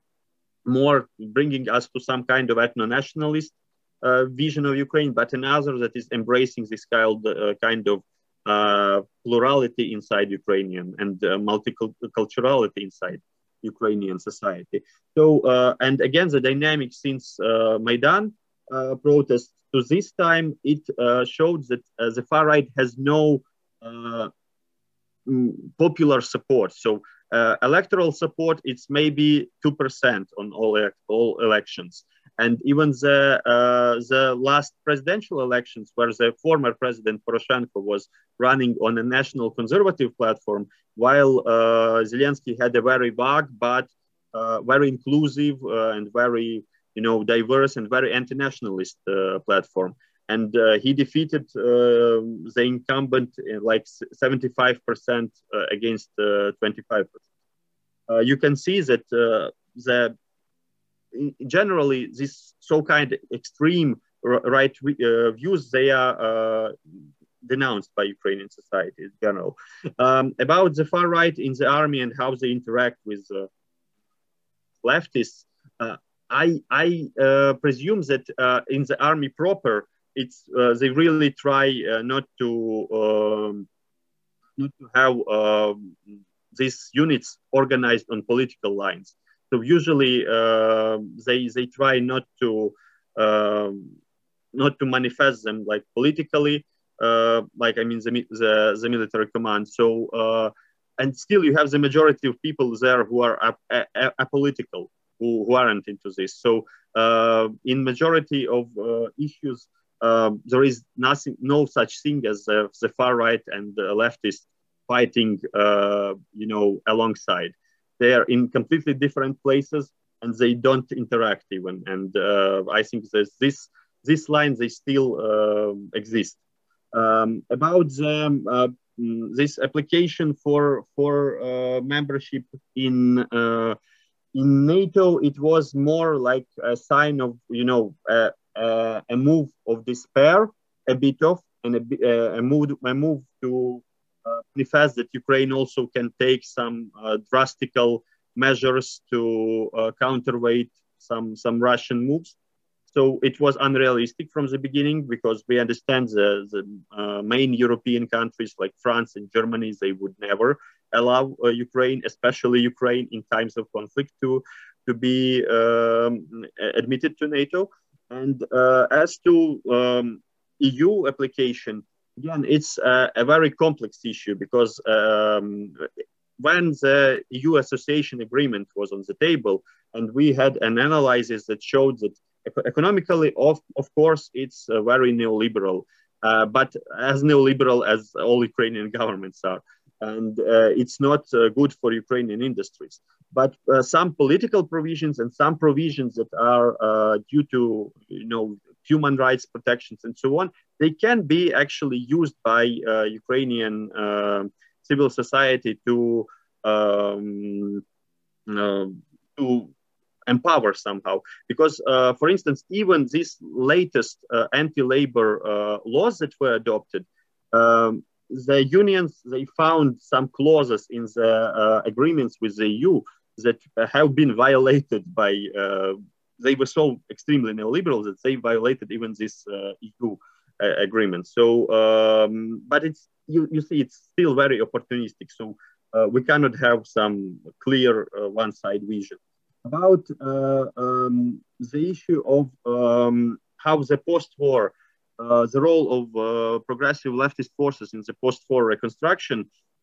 more bringing us to some kind of ethno-nationalist uh, vision of Ukraine, but another that is embracing this kind, uh, kind of uh, plurality inside Ukrainian and uh, multiculturality inside Ukrainian society. So, uh, and again, the dynamic since uh, Maidan Uh, protest to this time, it uh, showed that uh, the far right has no uh, popular support. So uh, electoral support, it's maybe two percent on all, uh, all elections. And even the, uh, the last presidential elections, where the former president Poroshenko was running on a national conservative platform, while uh, Zelensky had a very vague, but uh, very inclusive uh, and very you know, diverse and very anti-nationalist uh, platform. And uh, he defeated uh, the incumbent in like seventy-five percent uh, against uh, twenty-five percent. Uh, you can see that uh, the, generally this so-called extreme right uh, views, they are uh, denounced by Ukrainian society in general. Um, about the far right in the army and how they interact with uh, leftists, uh, I, I uh, presume that uh, in the army proper, it's uh, they really try uh, not to um, not to have uh, these units organized on political lines. So usually uh, they they try not to um, not to manifest them like politically, uh, like I mean the the, the military command. So uh, and still you have the majority of people there who are apolitical. Who, who aren't into this. So uh, in majority of uh, issues, um, there is nothing, no such thing as uh, the far right and the leftist fighting, uh, you know, alongside. They are in completely different places and they don't interact even. And uh, I think that this, this line, they still uh, exist. Um, about the, uh, this application for, for uh, membership in uh, in NATO, it was more like a sign of, you know, uh, uh, a move of despair, a bit of, and a, uh, a, move, a move to uh, manifest that Ukraine also can take some uh, drastic measures to uh, counterweight some, some Russian moves. So it was unrealistic from the beginning because we understand the, the uh, main European countries like France and Germany, they would never allow uh, Ukraine, especially Ukraine in times of conflict, to, to be um, admitted to NATO. And uh, as to um, E U application, again, it's uh, a very complex issue because um, when the E U association agreement was on the table and we had an analysis that showed that economically, of, of course, it's uh, very neoliberal, uh, but as neoliberal as all Ukrainian governments are. And uh, it's not uh, good for Ukrainian industries. But uh, some political provisions and some provisions that are uh, due to, you know, human rights protections and so on, they can be actually used by uh, Ukrainian uh, civil society to, um, uh, to empower somehow. Because, uh, for instance, even these latest uh, anti-labor uh, laws that were adopted, um, the unions, they found some clauses in the uh, agreements with the E U that have been violated by, uh, they were so extremely neoliberal that they violated even this uh, E U uh, agreement. So, um, but it's, you, you see, it's still very opportunistic. So uh, we cannot have some clear uh, one-side vision. About uh, um, the issue of um, how the post-war Uh, the role of uh, progressive leftist forces in the post-war reconstruction.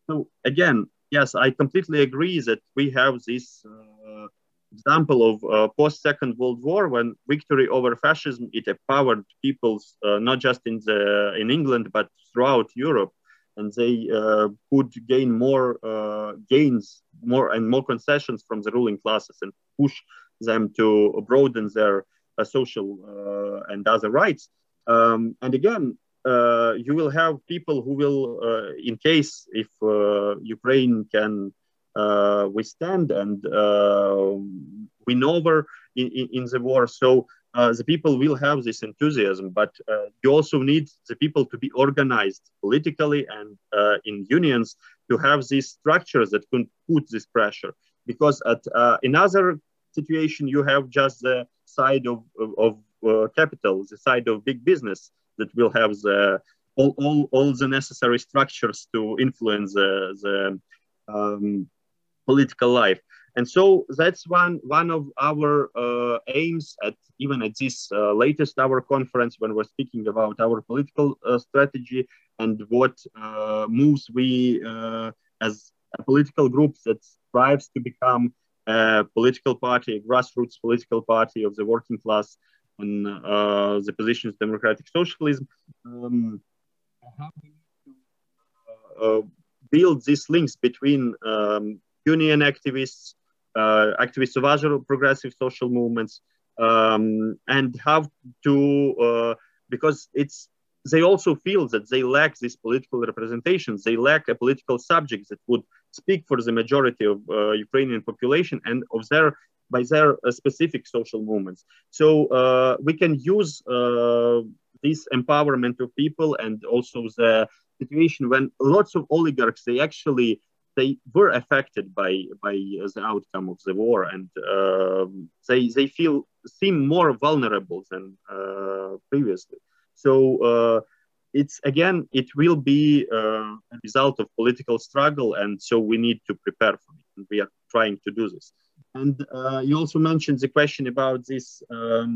So again, yes, I completely agree that we have this uh, example of uh, post-Second World War when victory over fascism, it empowered peoples, uh, not just in, the, in England, but throughout Europe. and they uh, could gain more uh, gains, more and more concessions from the ruling classes, and push them to broaden their uh, social uh, and other rights. Um, and again, uh, you will have people who will, uh, in case if uh, Ukraine can uh, withstand and uh, win over in, in, in the war, so Uh, the people will have this enthusiasm, but uh, you also need the people to be organized politically and uh, in unions to have these structures that can put this pressure. Because at uh, another situation, you have just the side of, of, of uh, capital, the side of big business that will have the, all, all, all the necessary structures to influence the, the um, political life. And so that's one one of our uh, aims at even at this uh, latest our conference, when we're speaking about our political uh, strategy and what uh, moves we uh, as a political group that strives to become a political party, a grassroots political party of the working class on uh, the positions of democratic socialism. Um, how do you uh, build these links between um, union activists, Uh, activists of other progressive social movements, um, and have to, uh, because it's, they also feel that they lack this political representation. They lack a political subject that would speak for the majority of uh, Ukrainian population and of their, by their uh, specific social movements. So uh, we can use uh, this empowerment of people, and also the situation when lots of oligarchs, they actually they were affected by, by the outcome of the war, and uh, they, they feel, seem more vulnerable than uh, previously. So uh, it's, again, it will be uh, a result of political struggle, and so we need to prepare for it, and we are trying to do this. And uh, you also mentioned the question about this, um,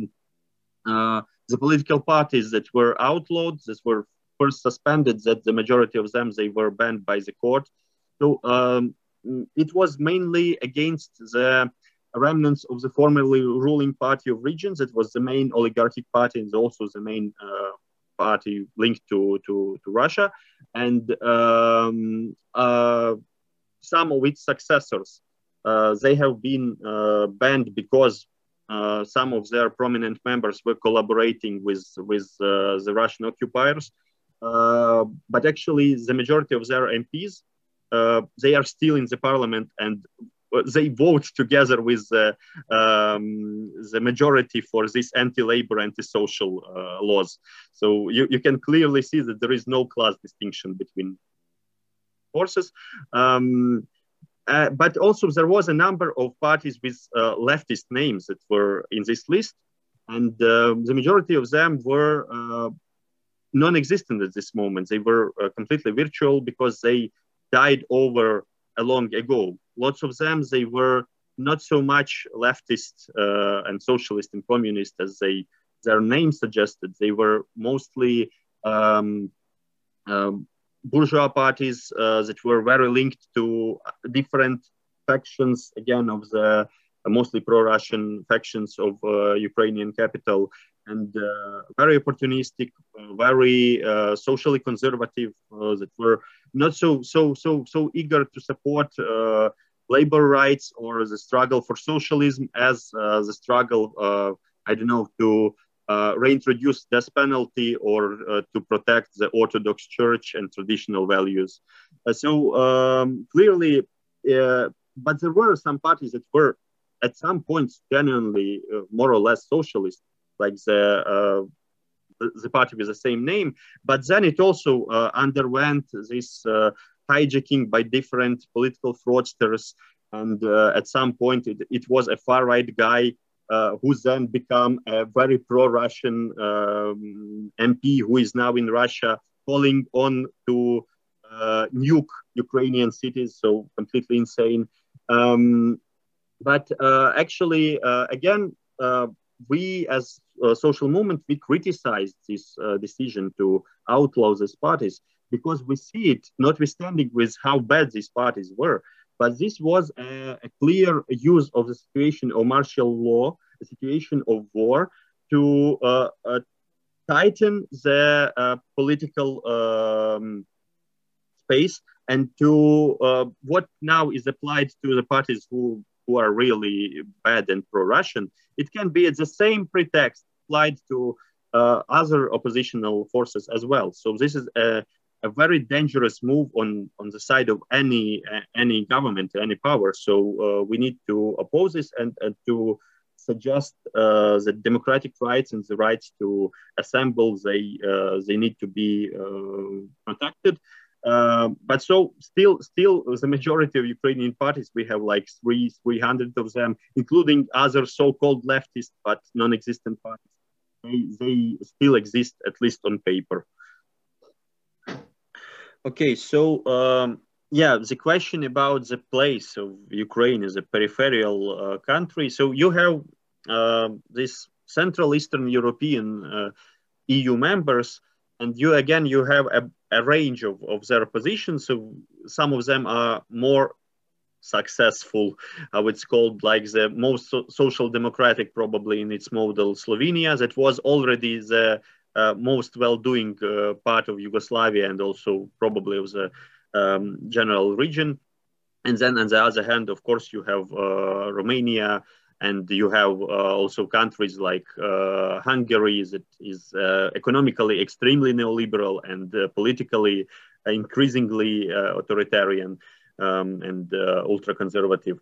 uh, the political parties that were outlawed, that were first suspended, that the majority of them, they were banned by the court. So um, it was mainly against the remnants of the formerly ruling party of regions. It was the main oligarchic party, and also the main uh, party linked to, to, to Russia, and um, uh, some of its successors. Uh, they have been uh, banned because uh, some of their prominent members were collaborating with, with uh, the Russian occupiers. Uh, but actually the majority of their M Ps, Uh, they are still in the parliament, and they vote together with uh, um, the majority for this anti-labor, anti-social uh, laws. So you, you can clearly see that there is no class distinction between forces. Um, uh, but also there was a number of parties with uh, leftist names that were in this list, and uh, the majority of them were uh, non-existent at this moment. They were uh, completely virtual because they died over a long ago. Lots of them, they were not so much leftist uh, and socialist and communist as they, their name suggested. They were mostly um, um, bourgeois parties uh, that were very linked to different factions, again, of the uh, mostly pro-Russian factions of uh, Ukrainian capital, and uh, very opportunistic, uh, very uh, socially conservative, uh, that were not so so so so eager to support uh, labor rights or the struggle for socialism as uh, the struggle, uh, I don't know, to uh, reintroduce death penalty or uh, to protect the Orthodox Church and traditional values. Uh, so um, clearly, uh, but there were some parties that were at some point genuinely uh, more or less socialist, like the, uh, the party with the same name, but then it also uh, underwent this uh, hijacking by different political fraudsters, and uh, at some point it, it was a far-right guy uh, who then became a very pro-Russian um, M P who is now in Russia, calling on to uh, nuke Ukrainian cities, so completely insane. Um, but uh, actually, uh, again, uh, we as a social movement, we criticized this uh, decision to outlaw these parties, because we see it, notwithstanding with how bad these parties were, but this was a, a clear use of the situation of martial law, the situation of war, to uh, uh, tighten the uh, political um, space and to uh, what now is applied to the parties who, who are really bad and pro-Russian. It can be the same pretext applied to uh, other oppositional forces as well. So this is a, a very dangerous move on, on the side of any, uh, any government, any power. So uh, we need to oppose this and, and to suggest uh, that democratic rights and the rights to assemble, they, uh, they need to be uh, protected. Uh, but so still, still the majority of Ukrainian parties, we have like three, three hundred of them, including other so-called leftist but non-existent parties. They, they still exist, at least on paper. Okay, so um, yeah, the question about the place of Ukraine as a peripheral uh, country. So you have uh, this Central Eastern European uh, E U members, and you again, you have a, a range of, of their positions. So some of them are more successful. I would call like the most so social democratic, probably in its model, Slovenia, that was already the uh, most well-doing uh, part of Yugoslavia and also probably of the um, general region. And then on the other hand, of course, you have uh, Romania, and you have uh, also countries like uh, Hungary that is uh, economically extremely neoliberal and uh, politically increasingly uh, authoritarian um, and uh, ultra-conservative.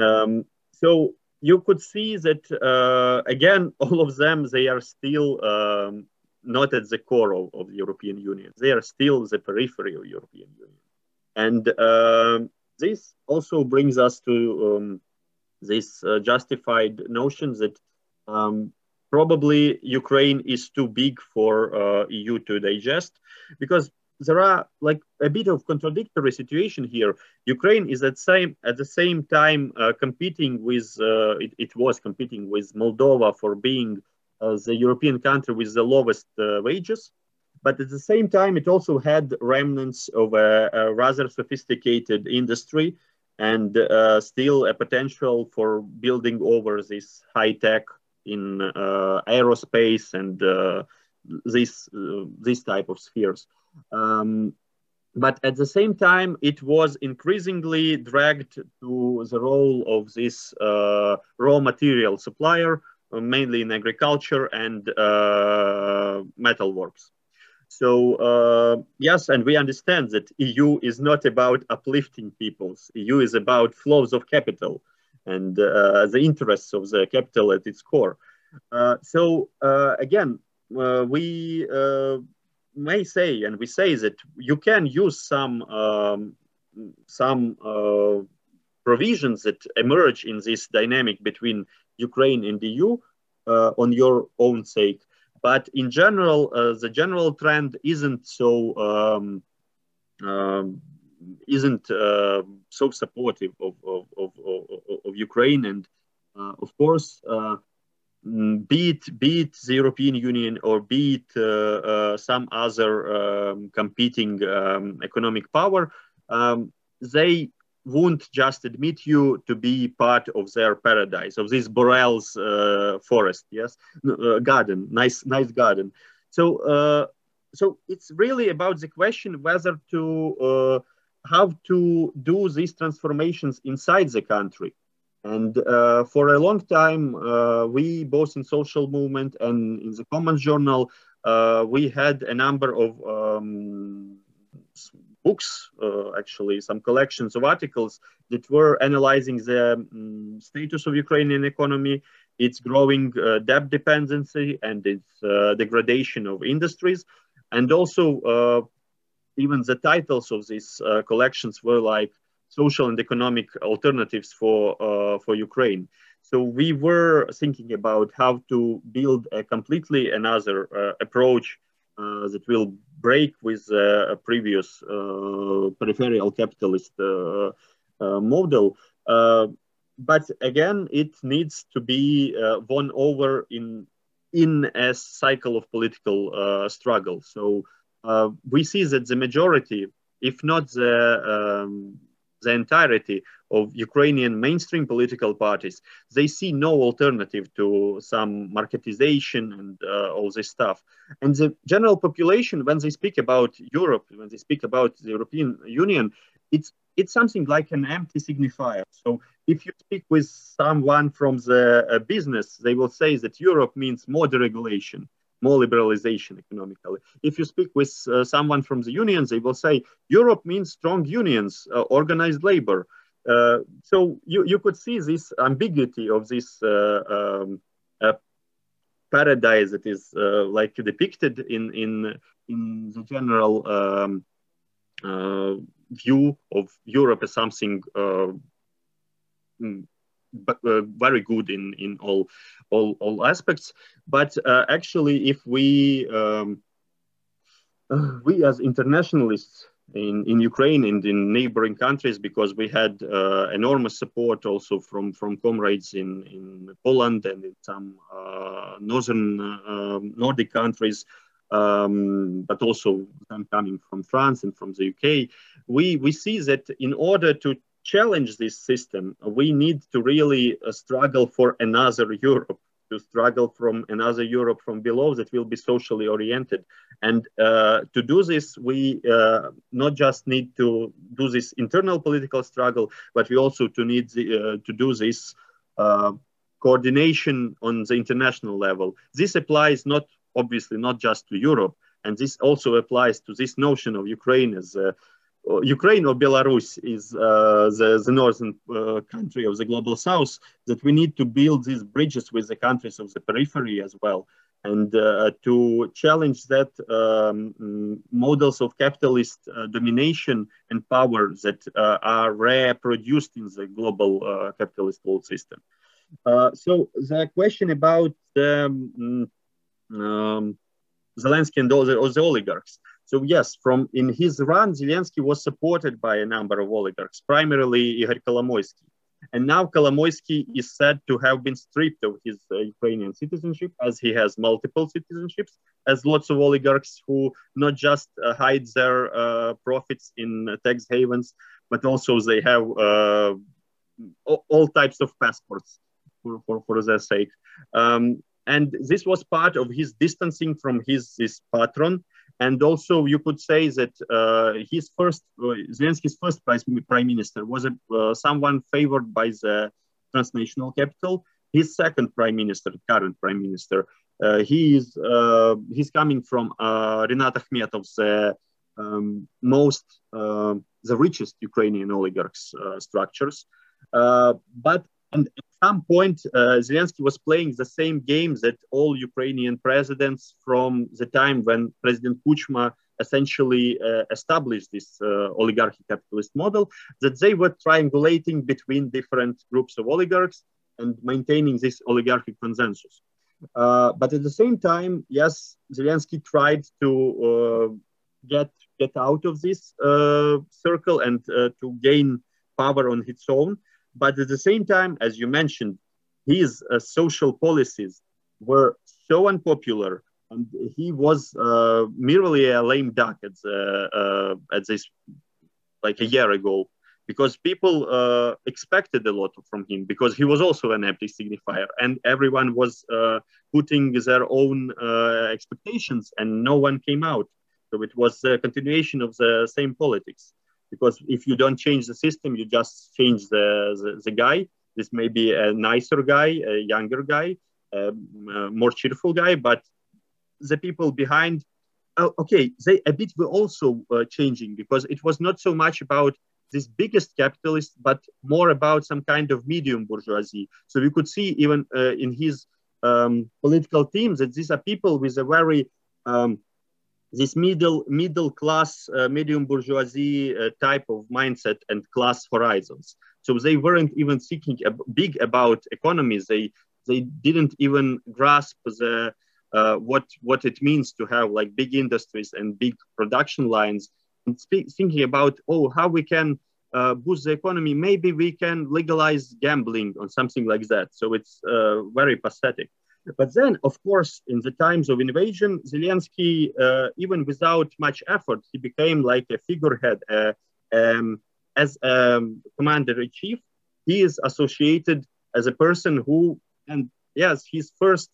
Um, so you could see that, uh, again, all of them, they are still um, not at the core of, of the European Union. They are still the periphery of the European Union. And uh, this also brings us to um, this uh, justified notion that um, probably Ukraine is too big for uh, E U to digest, because there are like a bit of contradictory situation here. Ukraine is at same at the same time uh, competing with uh, it, it was competing with Moldova for being uh, the European country with the lowest uh, wages, but at the same time it also had remnants of a, a rather sophisticated industry and uh, still a potential for building over this high tech in uh, aerospace and uh, this, uh, this type of spheres. Um, but at the same time, it was increasingly dragged to the role of this uh, raw material supplier, uh, mainly in agriculture and uh, metalworks. So, uh, yes, and we understand that E U is not about uplifting peoples. E U is about flows of capital and uh, the interests of the capital at its core. Uh, so, uh, again, uh, we uh, may say, and we say that you can use some, um, some uh, provisions that emerge in this dynamic between Ukraine and E U uh, on your own sake. But in general, uh, the general trend isn't so um, um, isn't uh, so supportive of of, of, of, of Ukraine, and uh, of course, uh, be it be it the European Union or be it uh, uh, some other um, competing um, economic power, um, they won't just admit you to be part of their paradise, of this Borel's uh, forest, yes, uh, garden, nice, nice garden. So, uh, so it's really about the question whether to uh, how to do these transformations inside the country. And uh, for a long time, uh, we both in Social Movement and in the Commons Journal, uh, we had a number of Um, books, uh, actually, some collections of articles that were analyzing the um, status of Ukrainian economy, its growing uh, debt dependency and its uh, degradation of industries. And also, uh, even the titles of these uh, collections were like social and economic alternatives for, uh, for Ukraine. So we were thinking about how to build a completely another uh, approach Uh, that will break with uh, a previous uh, peripheral capitalist uh, uh, model. Uh, but again, it needs to be uh, won over in, in a cycle of political uh, struggle. So uh, we see that the majority, if not the um, the entirety of Ukrainian mainstream political parties, they see no alternative to some marketization and uh, all this stuff. And the general population, when they speak about Europe, when they speak about the European Union, it's it's something like an empty signifier. So if you speak with someone from the uh, business, they will say that Europe means more deregulation, more liberalization economically. If you speak with uh, someone from the unions, they will say Europe means strong unions, uh, organized labor. Uh, so you, you could see this ambiguity of this uh, um, uh, paradise that is uh, like depicted in, in, in the general um, uh, view of Europe as something uh, but, uh, very good in, in all, all, all aspects. But uh, actually, if we, um, uh, we as internationalists In, in Ukraine and in neighboring countries, because we had uh, enormous support also from, from comrades in, in Poland and in some uh, northern uh, Nordic countries, um, but also some coming from France and from the U K. We, we see that in order to challenge this system, we need to really uh, struggle for another Europe, to struggle from another Europe from below that will be socially oriented. And uh, to do this, we uh, not just need to do this internal political struggle, but we also to need the, uh, to do this uh, coordination on the international level. This applies not, obviously, not just to Europe, and this also applies to this notion of Ukraine as a Ukraine or Belarus is uh, the, the northern uh, country of the global south, that we need to build these bridges with the countries of the periphery as well, and uh, to challenge that um, models of capitalist uh, domination and power that uh, are reproduced in the global uh, capitalist world system. Uh, so the question about um, um, Zelensky and all the, all the oligarchs. So yes, from in his run, Zelensky was supported by a number of oligarchs, primarily Igor Kolomoisky. And now Kolomoisky is said to have been stripped of his uh, Ukrainian citizenship, as he has multiple citizenships, as lots of oligarchs who not just uh, hide their uh, profits in uh, tax havens, but also they have uh, all types of passports for, for, for their sake. Um, and this was part of his distancing from his, his patron. And also, you could say that uh, his first, uh, Zelensky's first prime minister was a, uh, someone favored by the transnational capital. His second prime minister, current prime minister, uh, he is uh, he's coming from uh, Rinat Akhmetov's the uh, um, most, uh, the richest Ukrainian oligarchs uh, structures. Uh, but and at some point, uh, Zelensky was playing the same game that all Ukrainian presidents from the time when President Kuchma essentially uh, established this uh, oligarchy capitalist model, that they were triangulating between different groups of oligarchs and maintaining this oligarchic consensus. Uh, but at the same time, yes, Zelensky tried to uh, get, get out of this uh, circle and uh, to gain power on his own. But at the same time, as you mentioned, his uh, social policies were so unpopular, and he was uh, merely a lame duck at, uh, uh, at this, like a year ago, because people uh, expected a lot from him, because he was also an empty signifier, and everyone was uh, putting their own uh, expectations, and no one came out. So it was a continuation of the same politics. Because if you don't change the system, you just change the, the, the guy. This may be a nicer guy, a younger guy, a, a more cheerful guy, but the people behind, oh, okay, they a bit were also uh, changing, because it was not so much about this biggest capitalist, but more about some kind of medium bourgeoisie. So you could see even uh, in his um, political team that these are people with a very, um, this middle middle class, uh, medium bourgeoisie uh, type of mindset and class horizons. So they weren't even thinking ab big about economies. They they didn't even grasp the uh, what what it means to have like big industries and big production lines. And speak, thinking about oh how we can uh, boost the economy. Maybe we can legalize gambling or something like that. So it's uh, very pathetic. But then, of course, in the times of invasion, Zelensky, uh, even without much effort, he became like a figurehead, uh, um, as um, commander-in-chief, he is associated as a person who, and yes, his first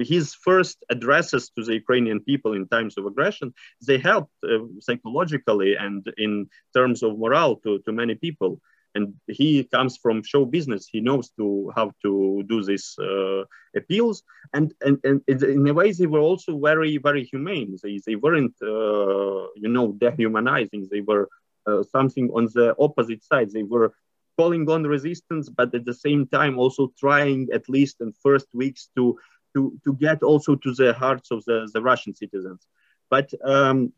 his first addresses to the Ukrainian people in times of aggression, they helped uh, psychologically and in terms of morale to, to many people. And he comes from show business. He knows to how to do these uh, appeals. And, and, and in a way, they were also very, very humane. They, they weren't, uh, you know, dehumanizing. They were uh, something on the opposite side. They were calling on resistance, but at the same time also trying, at least in first weeks, to, to, to get also to the hearts of the, the Russian citizens. But, um,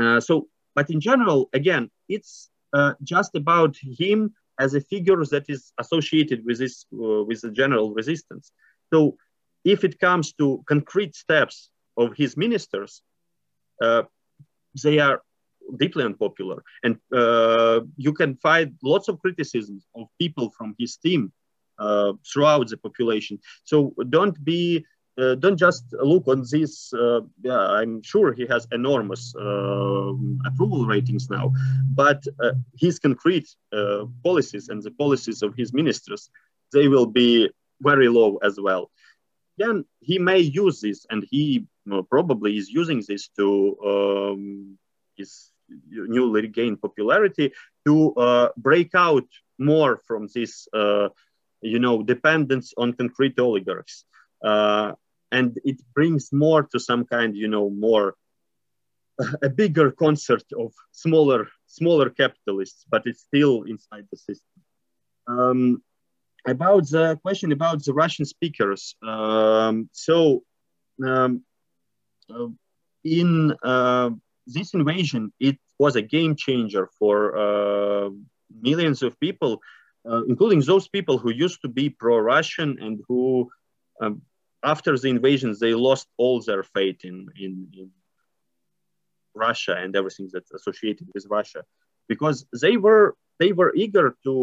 uh, so, but in general, again, it's, Uh, just about him as a figure that is associated with this, uh, with the general resistance. So if it comes to concrete steps of his ministers, uh, they are deeply unpopular. And uh, you can find lots of criticisms of people from his team uh, throughout the population. So don't be, uh, don't just look on this. Uh, yeah, I'm sure he has enormous uh, approval ratings now, but uh, his concrete uh, policies and the policies of his ministers, they will be very low as well. Then he may use this, and he uh, probably is using this to um, his newly regained popularity to uh, break out more from this, uh, you know, dependence on concrete oligarchs. Uh, and it brings more to some kind, you know, more uh, a bigger concert of smaller, smaller capitalists, but it's still inside the system. Um, about the question about the Russian speakers. Um, so um, uh, in uh, this invasion, it was a game changer for uh, millions of people, uh, including those people who used to be pro-Russian and who um, after the invasions, they lost all their faith in, in, in Russia and everything that's associated with Russia, because they were they were eager to,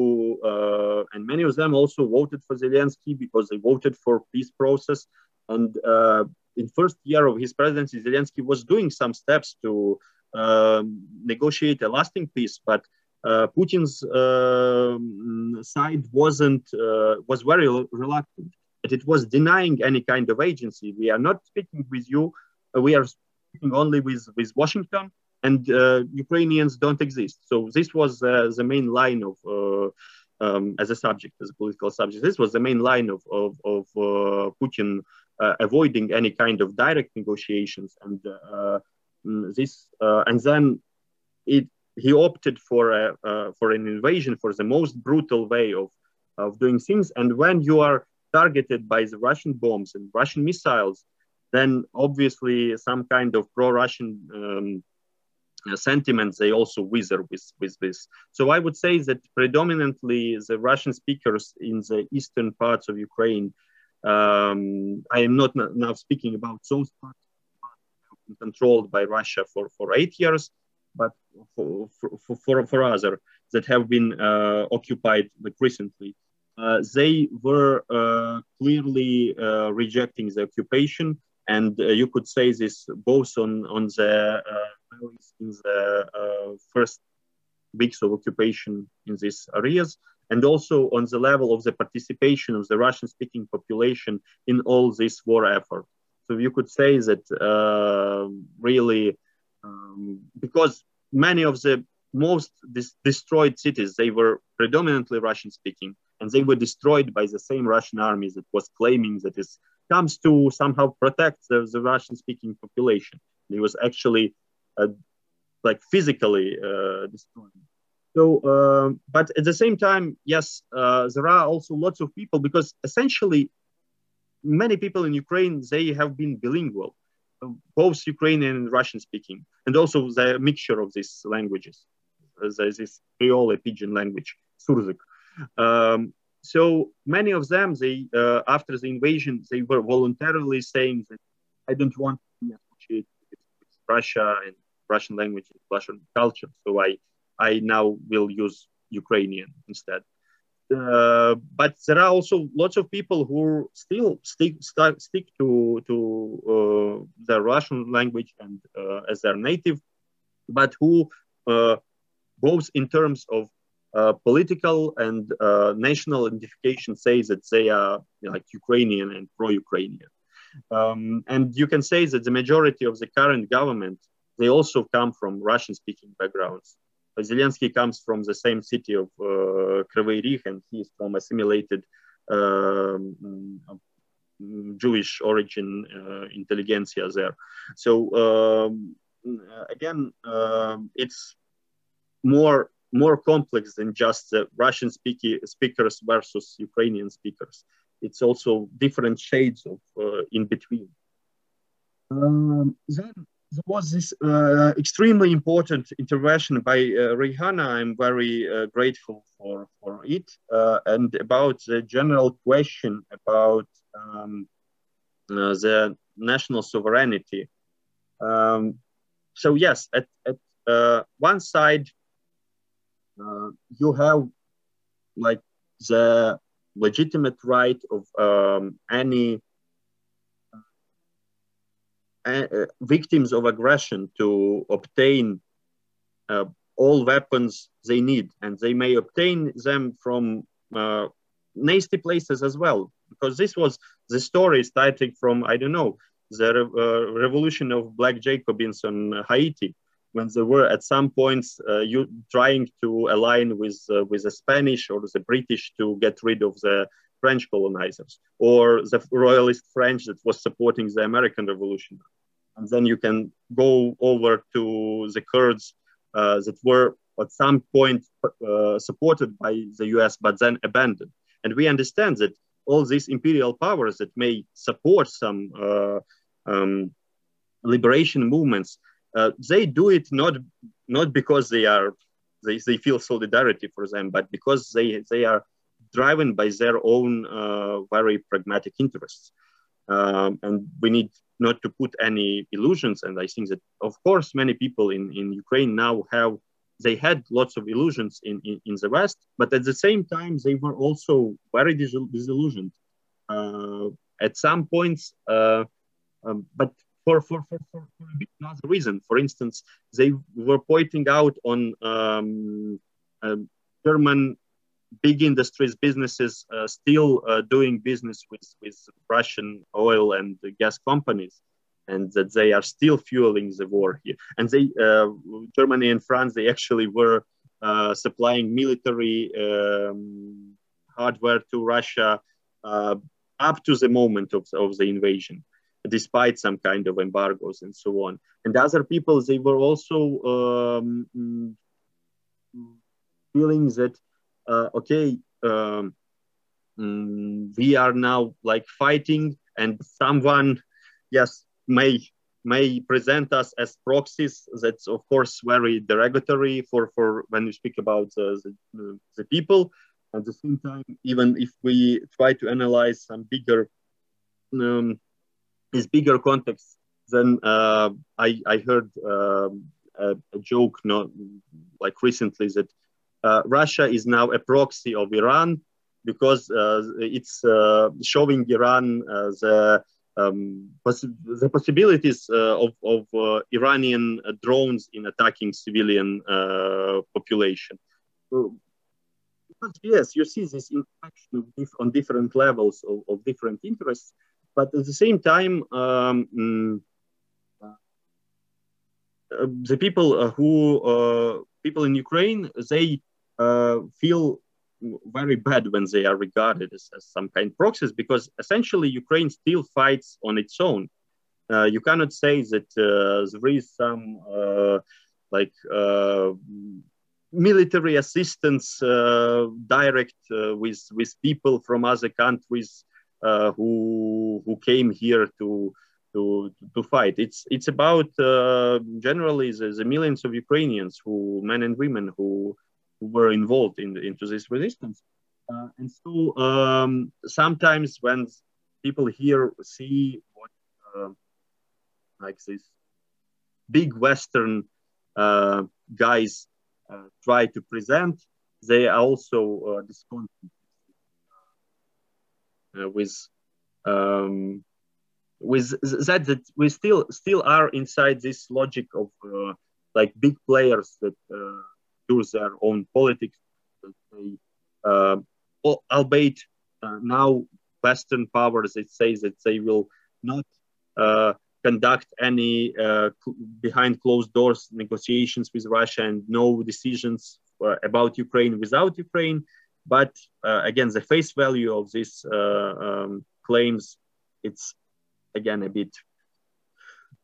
uh, and many of them also voted for Zelensky because they voted for peace process. And uh, in first year of his presidency, Zelensky was doing some steps to um, negotiate a lasting peace, but uh, Putin's uh, side wasn't uh, was very reluctant. But it was denying any kind of agency. We are not speaking with you. We are speaking only with, with Washington, and uh, Ukrainians don't exist. So this was uh, the main line of, uh, um, as a subject, as a political subject, this was the main line of, of, of uh, Putin uh, avoiding any kind of direct negotiations. And uh, this, uh, and then it, he opted for, a, uh, for an invasion, for the most brutal way of, of doing things. And when you are targeted by the Russian bombs and Russian missiles, then obviously some kind of pro-Russian um, sentiments, they also wither with, with this. So I would say that predominantly the Russian speakers in the eastern parts of Ukraine, um, I am not now speaking about those parts controlled by Russia for, for eight years, but for, for, for, for other that have been uh, occupied like recently. Uh, they were uh, clearly uh, rejecting the occupation, and uh, you could say this both on on the uh, in the uh, first weeks of occupation in these areas, and also on the level of the participation of the Russian-speaking population in all this war effort. So you could say that uh, really, um, because many of the most dis destroyed cities, they were predominantly Russian-speaking. And they were destroyed by the same Russian army that was claiming that it comes to somehow protect the, the Russian-speaking population. It was actually uh, like physically uh, destroyed. So, um, but at the same time, yes, uh, there are also lots of people, because essentially many people in Ukraine, they have been bilingual, both Ukrainian and Russian-speaking, and also the mixture of these languages, uh, this Creole pidgin language, Surzik. Um, so many of them, they uh, after the invasion, they were voluntarily saying that I don't want to be associated with Russia and Russian language and Russian culture, so I, I now will use Ukrainian instead. Uh, but there are also lots of people who still stick, start, stick to, to uh, the Russian language and uh, as their native, but who uh, both in terms of uh, political and uh, national identification, say that they are, you know, like Ukrainian and pro-Ukrainian. Um, and you can say that the majority of the current government, they also come from Russian-speaking backgrounds. Zelensky comes from the same city of uh, Kryvyi Rih, and he is from assimilated um, Jewish origin uh, intelligentsia there. So um, again, uh, it's more more complex than just the Russian speaking speakers versus Ukrainian speakers. It's also different shades of uh, in between. Um, then there was this uh, extremely important intervention by uh, Rihanna. I'm very uh, grateful for, for it. Uh, and about the general question about um, uh, the national sovereignty. Um, so yes, at, at uh, one side, uh, you have like the legitimate right of um, any Uh, victims of aggression to obtain uh, all weapons they need, and they may obtain them from uh, nasty places as well, because this was the story starting from, I don't know, the re uh, revolution of Black Jacobins on uh, Haiti, when they were at some points uh, you trying to align with, uh, with the Spanish or the British to get rid of the French colonizers, or the royalist French that was supporting the American Revolution. And then you can go over to the Kurds uh, that were at some point uh, supported by the U S, but then abandoned. And we understand that all these imperial powers that may support some uh, um, liberation movements, uh, they do it not, not because they, are, they, they feel solidarity for them, but because they, they are driven by their own uh, very pragmatic interests. Um, and we need not to put any illusions. And I think that, of course, many people in, in Ukraine now have, they had lots of illusions in, in, in the West, but at the same time, they were also very dis disillusioned uh, at some points, uh, um, but for, for, for, for, for another reason. For instance, they were pointing out on um, uh, German big industries, businesses uh, still uh, doing business with, with Russian oil and gas companies, and that they are still fueling the war here. And they, uh, Germany and France, they actually were uh, supplying military um, hardware to Russia uh, up to the moment of, of the invasion, despite some kind of embargoes and so on. And other people, they were also um, feeling that Uh, okay, um, mm, we are now like fighting, and someone, yes, may may present us as proxies. That's of course very derogatory for for when you speak about uh, the uh, the people. At the same time, even if we try to analyze some bigger um, this bigger context, then uh, I I heard um, a, a joke not like recently that Uh, Russia is now a proxy of Iran because uh, it's uh, showing Iran uh, the, um, poss the possibilities uh, of, of uh, Iranian uh, drones in attacking civilian uh, population. So, but yes, you see this interaction on different levels of, of different interests, but at the same time, um, mm, uh, the people uh, who uh, people in Ukraine, they Uh, feel very bad when they are regarded as, as some kind of proxies, because essentially Ukraine still fights on its own. Uh, you cannot say that uh, there is some uh, like uh, military assistance uh, direct uh, with with people from other countries uh, who who came here to to to fight. It's it's about uh, generally the, the millions of Ukrainians who, men and women, who. who were involved in the, into this resistance, uh, and so um, sometimes when people here see what uh, like this big Western uh, guys uh, try to present, they are also uh, discontent uh, with um, with that that we still still are inside this logic of uh, like big players that. Uh, do their own politics, they, uh, albeit uh, now Western powers, it says that they will not uh, conduct any uh, behind closed doors negotiations with Russia and no decisions uh, about Ukraine without Ukraine. But uh, again, the face value of these uh, um, claims, it's again a bit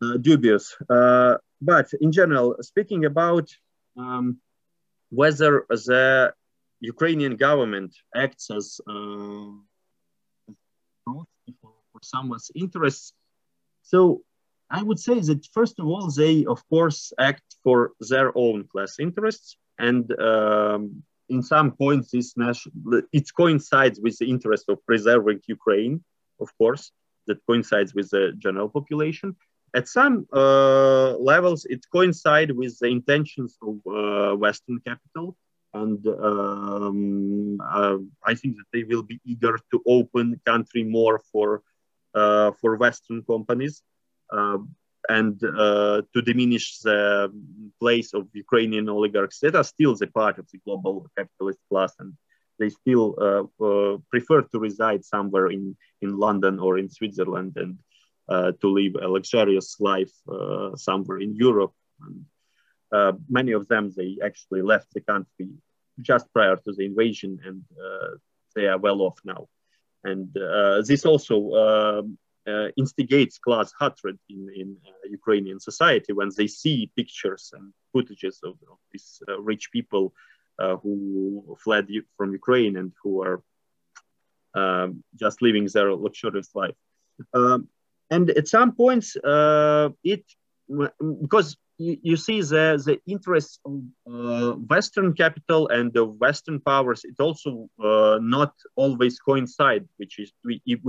uh, dubious. Uh, but in general, speaking about um, whether the Ukrainian government acts as uh, for someone's interests, so I would say that first of all, they of course act for their own class interests, and um, in some points, this national, it coincides with the interest of preserving Ukraine, of course, that coincides with the general population. At some uh, levels, it coincides with the intentions of uh, Western capital. And um, uh, I think that they will be eager to open country more for, uh, for Western companies uh, and uh, to diminish the place of Ukrainian oligarchs that are still the part of the global capitalist class. And they still uh, uh, prefer to reside somewhere in, in London or in Switzerland and uh, to live a luxurious life uh, somewhere in Europe. And, Uh, many of them, they actually left the country just prior to the invasion, and uh, they are well off now. And uh, this also uh, uh, instigates class hatred in, in uh, Ukrainian society when they see pictures and footages of, of these uh, rich people uh, who fled from Ukraine and who are um, just living their luxurious life. Um, and at some points, uh, it, because You, you see the, the interests of uh, Western capital and the Western powers, it also uh, not always coincide, which is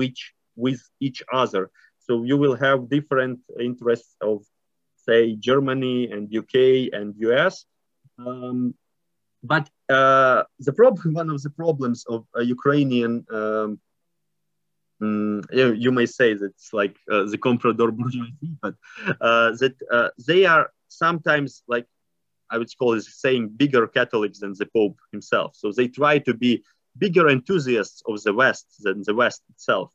which with each other. So you will have different interests of, say, Germany and U K and U S. Um, but uh, the problem, one of the problems of uh, Ukrainian, um, Mm, you, you may say that it's like uh, the comprador bourgeoisie, but uh, that uh, they are sometimes, like I would call this saying, bigger Catholics than the Pope himself. So they try to be bigger enthusiasts of the West than the West itself.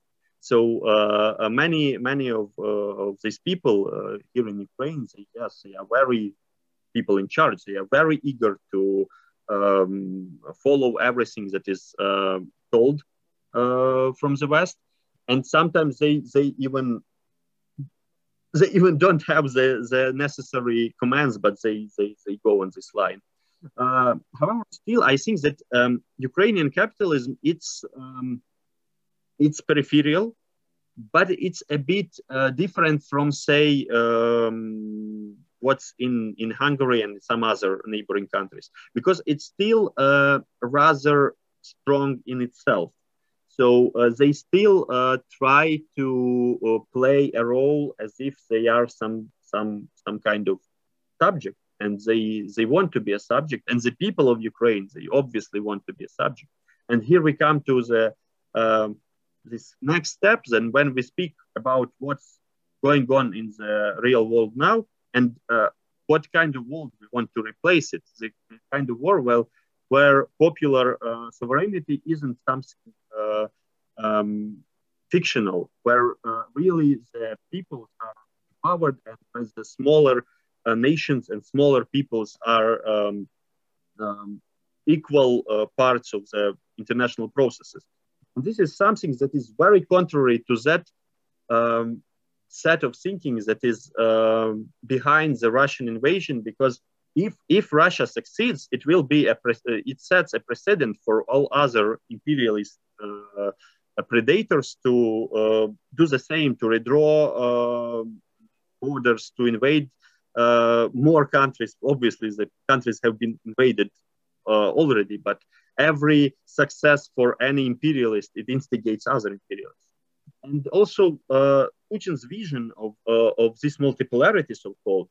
So uh, uh, many, many of, uh, of these people uh, here in Ukraine, they, yes, they are very people in charge. They are very eager to um, follow everything that is uh, told uh, from the West. And sometimes they, they even they even don't have the, the necessary commands, but they, they, they go on this line. Uh, however, still, I think that um, Ukrainian capitalism, it's, um, it's peripheral, but it's a bit uh, different from, say, um, what's in, in Hungary and some other neighboring countries, because it's still uh, rather strong in itself. So uh, they still uh, try to uh, play a role as if they are some some some kind of subject, and they they want to be a subject. And the people of Ukraine, they obviously want to be a subject. And here we come to the uh, this next steps. And when we speak about what's going on in the real world now, and uh, what kind of world we want to replace it, the kind of war well where popular uh, sovereignty isn't something Uh, um, fictional, where uh, really the people are empowered, and as the smaller uh, nations and smaller peoples are um, um, equal uh, parts of the international processes. And this is something that is very contrary to that um, set of thinking that is uh, behind the Russian invasion, because If, if Russia succeeds, it will be a pre it sets a precedent for all other imperialist uh, predators to uh, do the same, to redraw uh, borders, to invade uh, more countries. Obviously, the countries have been invaded uh, already, but every success for any imperialist, it instigates other imperialists. And also, uh, Putin's vision of, uh, of this multipolarity, so-called,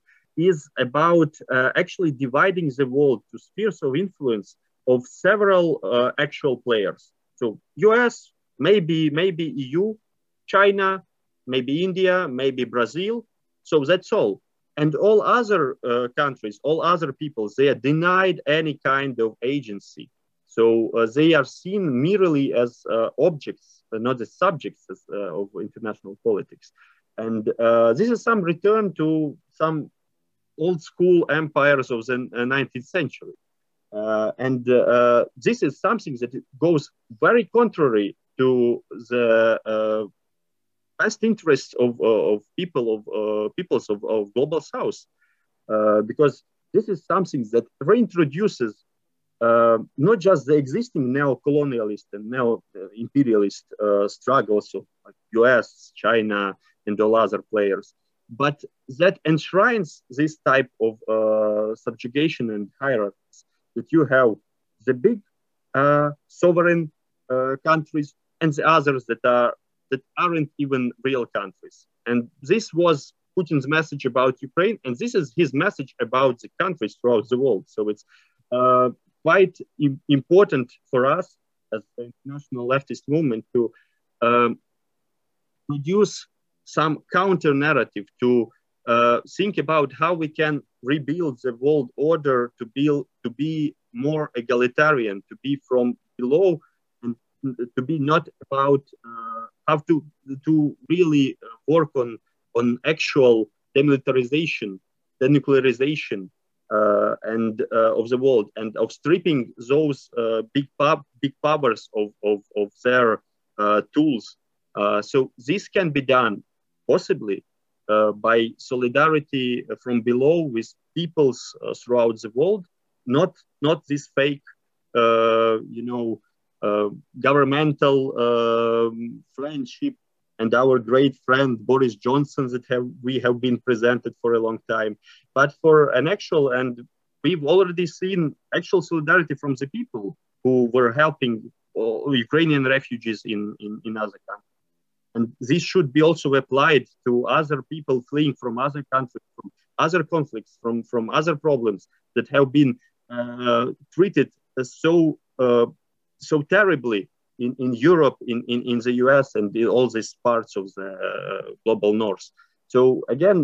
is about uh, actually dividing the world to spheres of influence of several uh, actual players. So U S, maybe, maybe E U, China, maybe India, maybe Brazil. So that's all. And all other uh, countries, all other peoples, they are denied any kind of agency. So uh, they are seen merely as uh, objects, uh, not as subjects as, uh, of international politics. And uh, this is some return to some old school empires of the nineteenth century. Uh, and uh, this is something that goes very contrary to the uh, best interests of, uh, of people of uh, peoples of, of global South, uh, because this is something that reintroduces uh, not just the existing neo-colonialist and neo-imperialist uh, struggles of like U S, China, and all other players, but that enshrines this type of uh, subjugation and hierarchies that you have the big uh, sovereign uh, countries and the others that are that aren't even real countries. And this was Putin's message about Ukraine, and this is his message about the countries throughout the world. So it's uh, quite im- important for us as the international leftist movement to um, produce some counter-narrative, to uh, think about how we can rebuild the world order to, build, to be more egalitarian, to be from below, and to be not about uh, have to, to really work on, on actual demilitarization, denuclearization uh, and, uh, of the world, and of stripping those uh, big, pub, big powers of, of, of their uh, tools. Uh, so this can be done possibly uh, by solidarity from below with peoples uh, throughout the world, not, not this fake, uh, you know, Uh, governmental uh, friendship and our great friend Boris Johnson that have, we have been presented for a long time, but for an actual, and we've already seen actual solidarity from the people who were helping uh, Ukrainian refugees in, in, in other countries. And this should be also applied to other people fleeing from other countries, from other conflicts, from, from other problems that have been uh, treated as so uh, so terribly in, in Europe, in, in, in the U S, and in all these parts of the uh, global north. So again,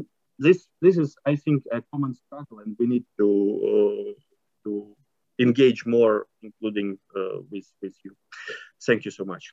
this this is, I think, a common struggle, and we need to, uh, to engage more, including uh, with, with you. Thank you so much.